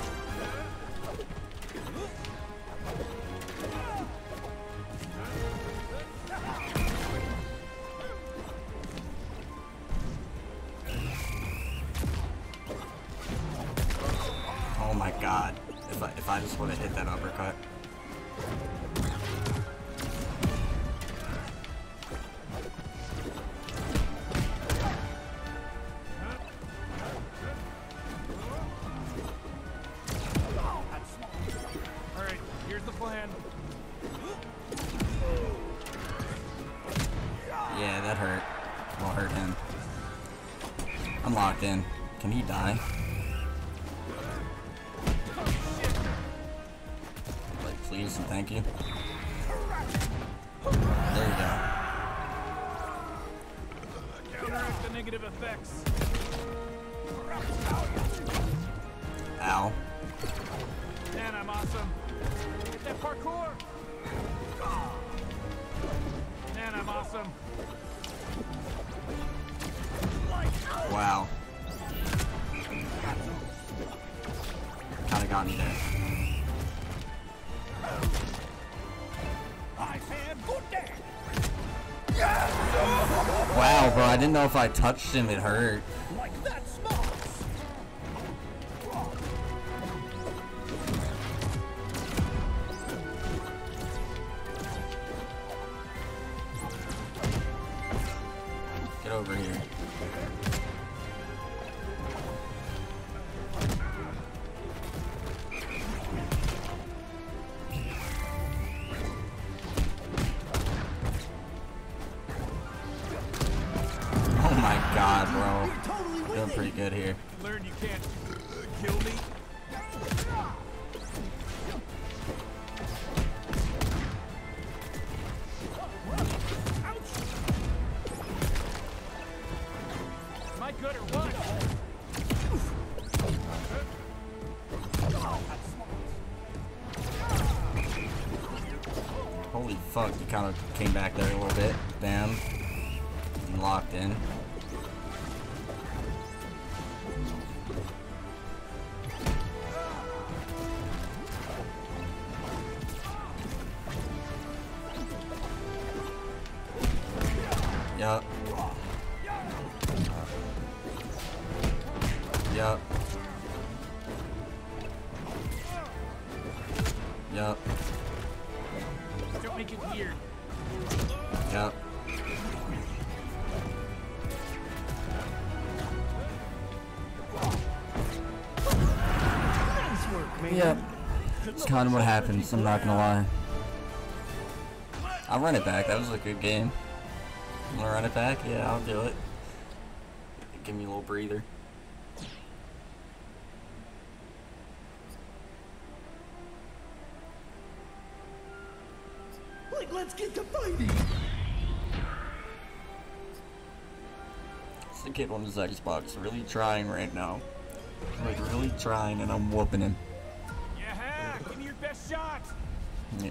Oh my god! If I if I just would have hit that uppercut. Yeah, that hurt. Well, hurt him. I'm locked in. Can he die? Like, please and thank you. There you go. Counteract the negative effects. Ow. Man, I'm awesome. Get that parkour. Man, I'm awesome. Wow. Kinda got me there. Wow, bro, I didn't know if I touched him, it hurt. Over here. Oh my god, bro. Totally doing pretty good here. Learn you can't kill me. Good or what? Holy fuck, you kind of came back there a little bit. Bam. I'm locked in. Yup. Yup. Yup. Don't make it weird. Yup. Yep. It's kind of what happens, I'm not gonna lie. I'll run it back, that was a good game. I'm gonna run it back? Yeah, I'll do it. Give me a little breather. Let's get to fighting. It's the kid on his Xbox, really trying right now. Like really trying, and I'm whooping him. Yeah, give me your best shot. Yeah.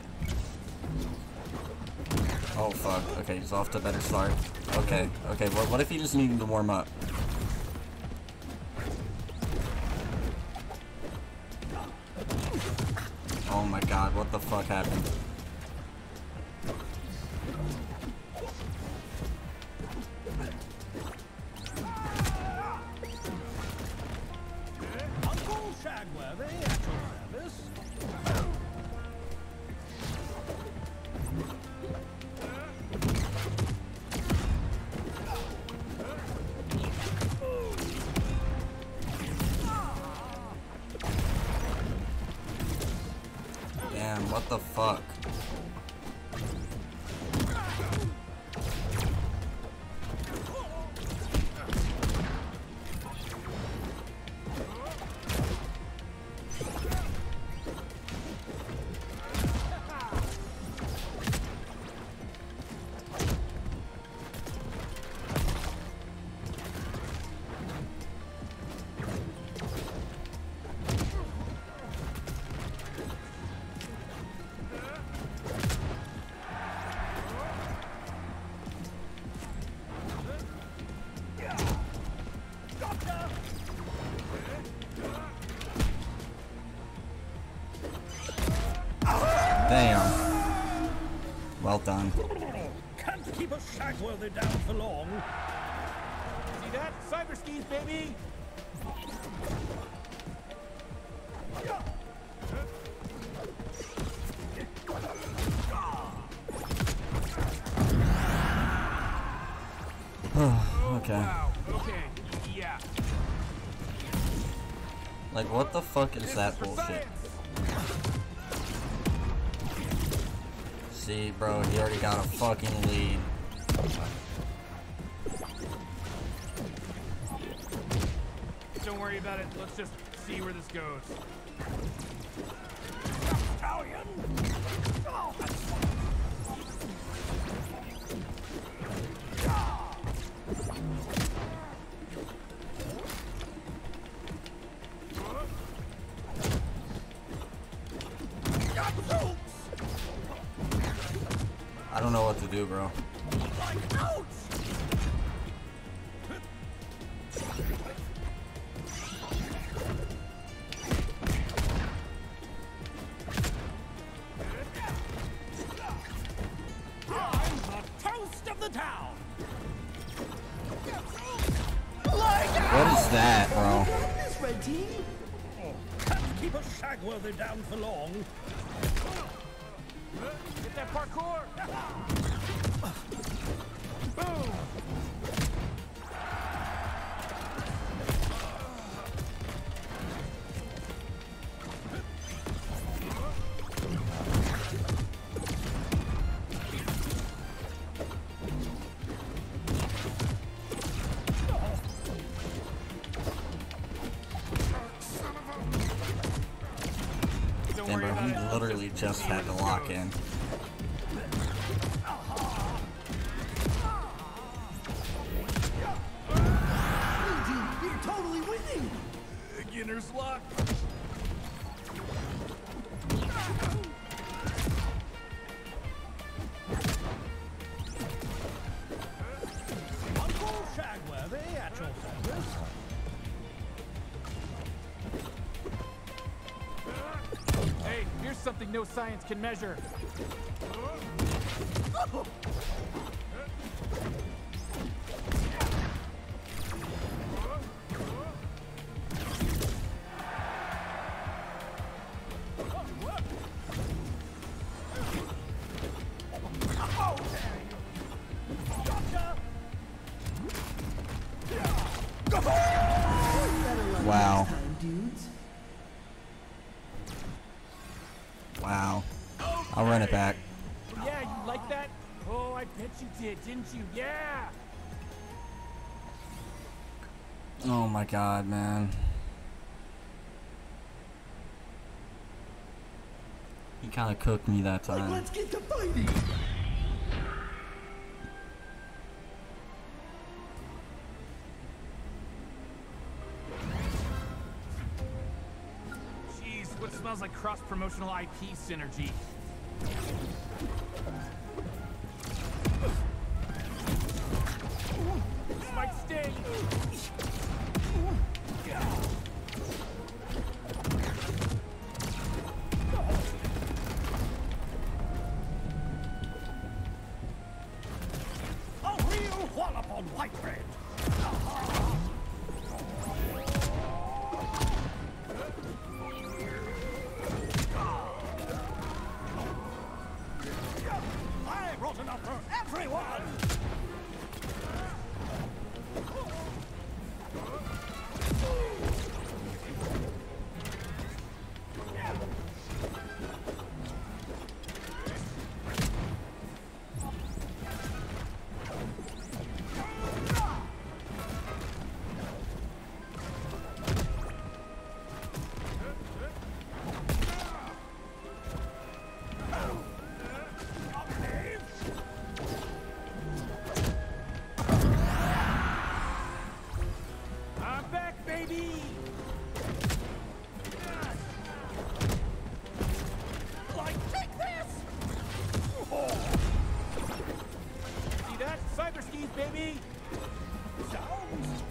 Oh fuck. Okay, he's off to a better start. Okay, okay. What? What if he just needed to warm up? Oh my god, what the fuck happened? What the fuck? Damn. Well done. Can't keep a Shagworthy down for long. See that? Cyber skis, baby! Okay. Wow. Okay. Yeah. Like, what the fuck is this that is bullshit? Science. See, bro, he already got a fucking lead. Don't worry about it. Let's just see where this goes. Italian. Oh. I don't know what to do, bro. I'm the toast of the town. What is that, bro? This red team can't keep a Shagworthy down for long. Get that parkour! Boom! Damn, bro, he literally just had to lock in. Hey, here's something no science can measure. Oh. Wow. Wow. I'll run it back. Yeah, you like that? Oh, I bet you did, didn't you? Yeah! Oh my god, man. He kinda cooked me that time. Like, let's get to fighting! What smells like cross-promotional I P synergy? This might sting. Fall upon white bread. I brought enough for everyone! Baby! Sounds!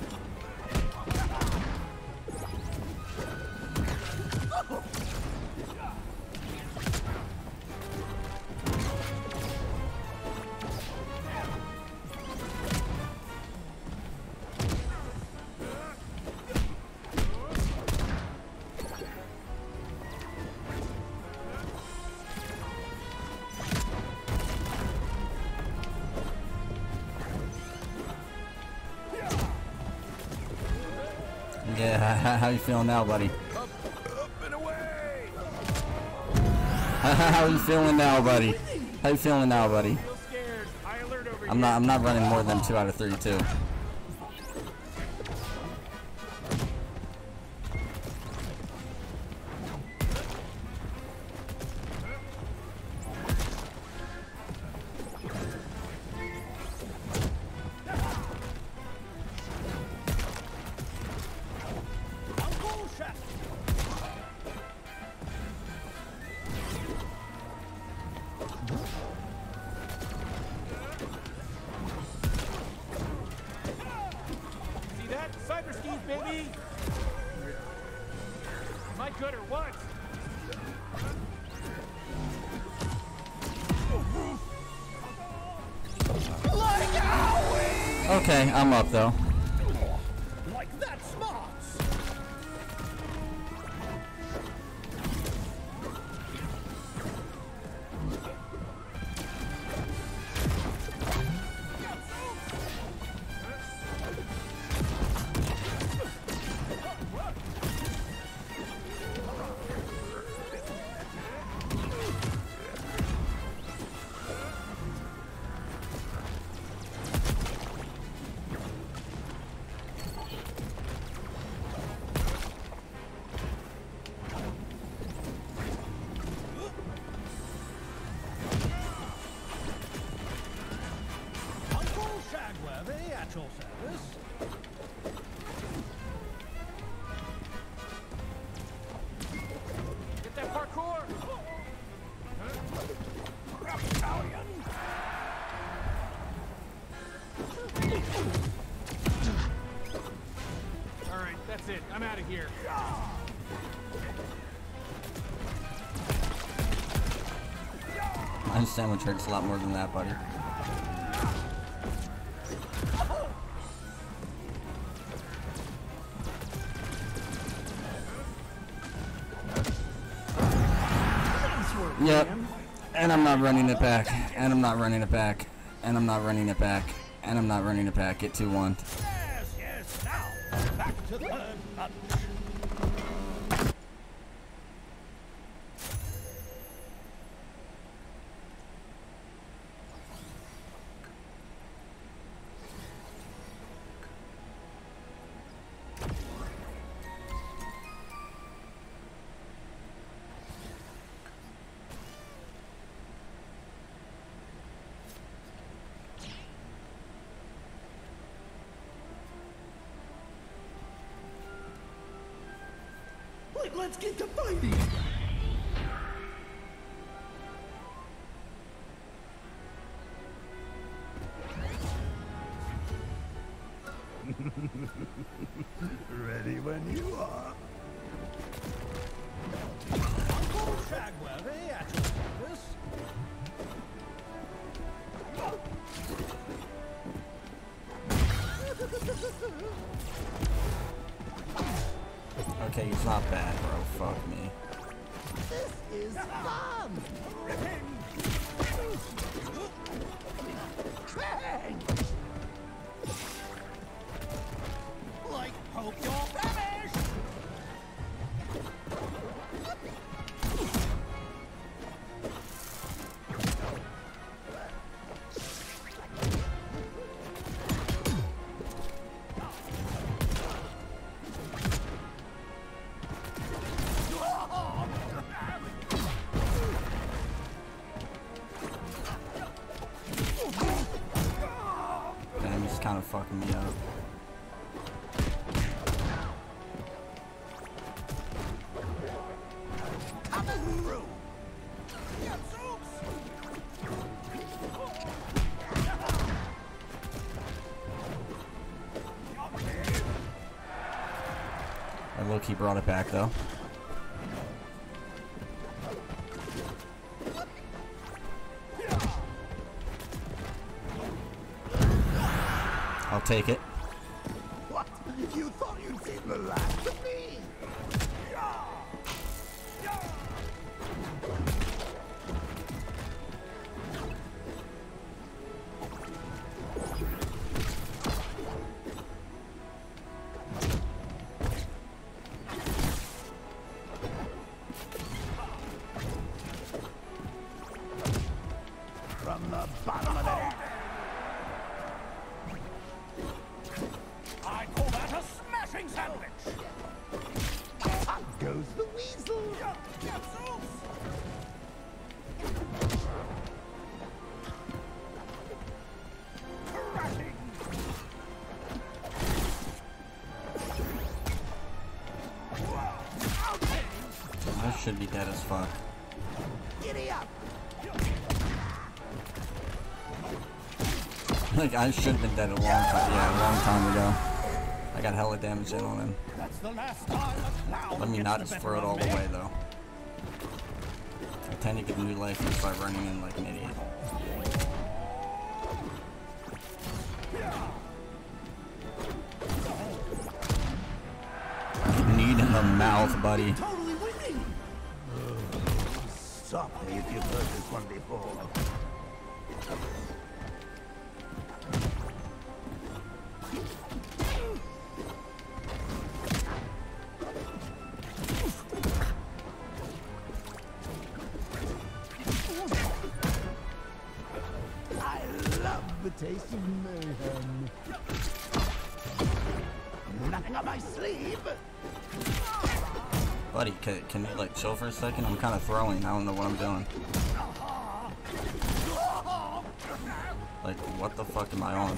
Yeah, how you feeling now, buddy? Up, up and away. How you feeling now, buddy? How you feeling now, buddy? I'm not. I'm not running more than two out of thirty-two. Baby, am I good or what? Like okay, I'm up though. Like that smarts. Get that parkour! All right, that's it. I'm out of here. I understand what hurts a lot more than that, buddy. Yep, and I'm not running it back, and I'm not running it back, and I'm not running it back, and I'm not running it back. At two one. Yes, yes, now back to the third punch. Let's get to fighting! Ready when you are. Uncle Shagworthy at your service. Okay, he's not bad, bro. Fuck me. This is fun! Like, hope you're famished! Fucking me up. I low-key brought it back though. Take it. What? You thought you'd seen the last of me? From the bottom of the deck. Goes the weasel. Yeah, yeah, crashing. I should be dead as fuck. Giddy up. Like, I should have been dead a long time. Yeah, a long time ago. I got hella damage in on him. That's the last time a Let me not just throw it all the way though. I tend to get new life just by running in like an idiot. Need in the mouth, buddy. Totally winning. Stop me if you've heard this one before. The taste of mayhem. Nothing on my sleeve. Buddy, can, can you like chill for a second? I'm kind of throwing. I don't know what I'm doing. Like, what the fuck am I on?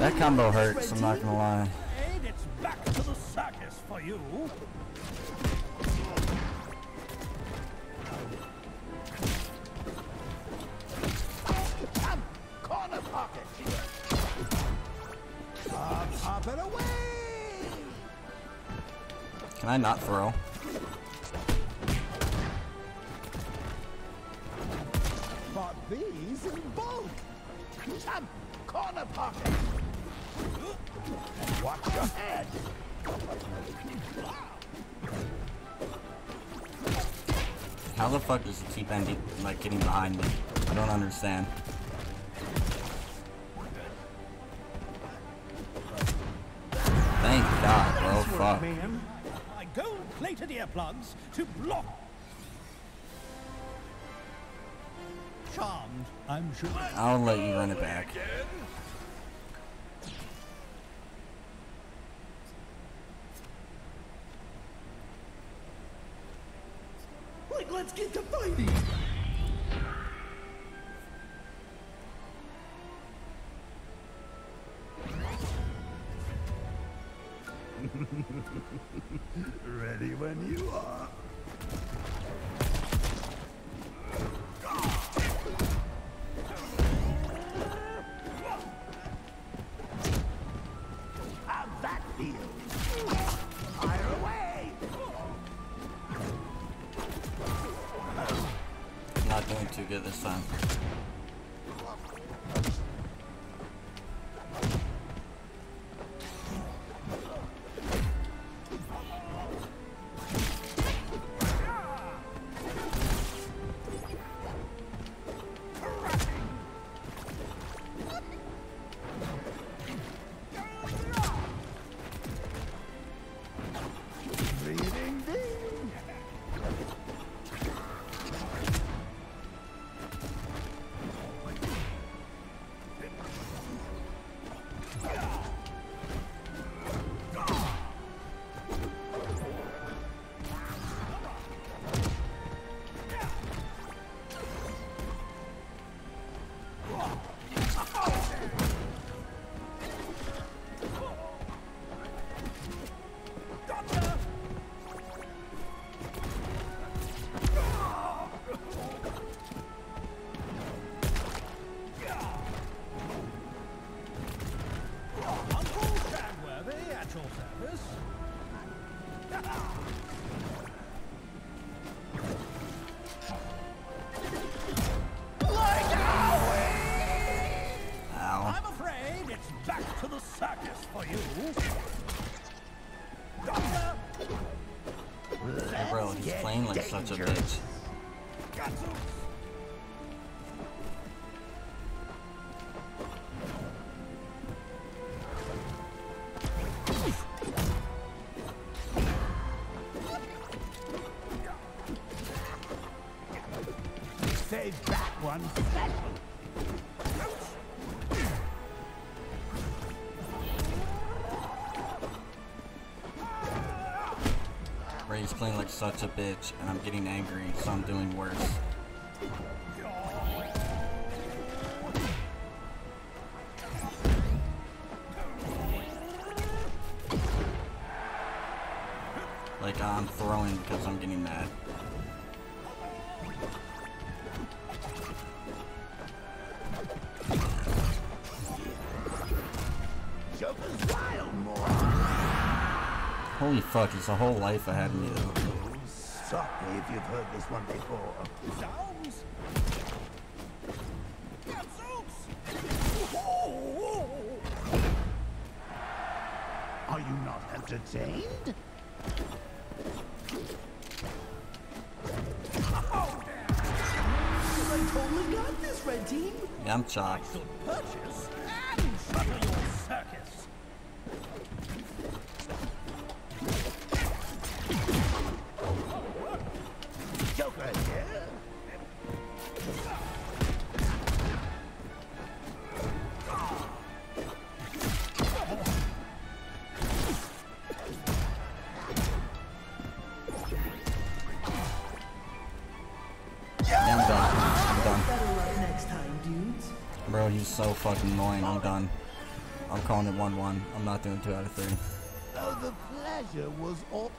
That combo hurts, I'm not gonna lie. And it's back to the circus for you. Corner pocket. Up, up and away. Can I not throw? Bought these in bulk. Jump, corner pocket. Watch your head. How the fuck does it keep ending, like getting behind me? I don't understand. Thank God, bro. Fuck. My gold-plated earplugs to block. Charmed, I'm sure. I'll let you run it back. Let's get to fighting! Ready when you are. wasn't too good this time. Such a bitch. Save that one special. Ray's playing like such a bitch, and I'm getting angry, so I'm doing worse. Like, I'm throwing because I'm getting mad. Holy fuck, it's a whole life ahead of me though. Stop me if you've heard this one before. Sounds? Are you not entertained? Oh, damn. I totally got this, red team. Yeah, I'm chopped. I should purchase and shutter your circus. Bro, he's so fucking annoying. I'm done. I'm calling it one one. I'm not doing two out of three. Oh, the pleasure was all.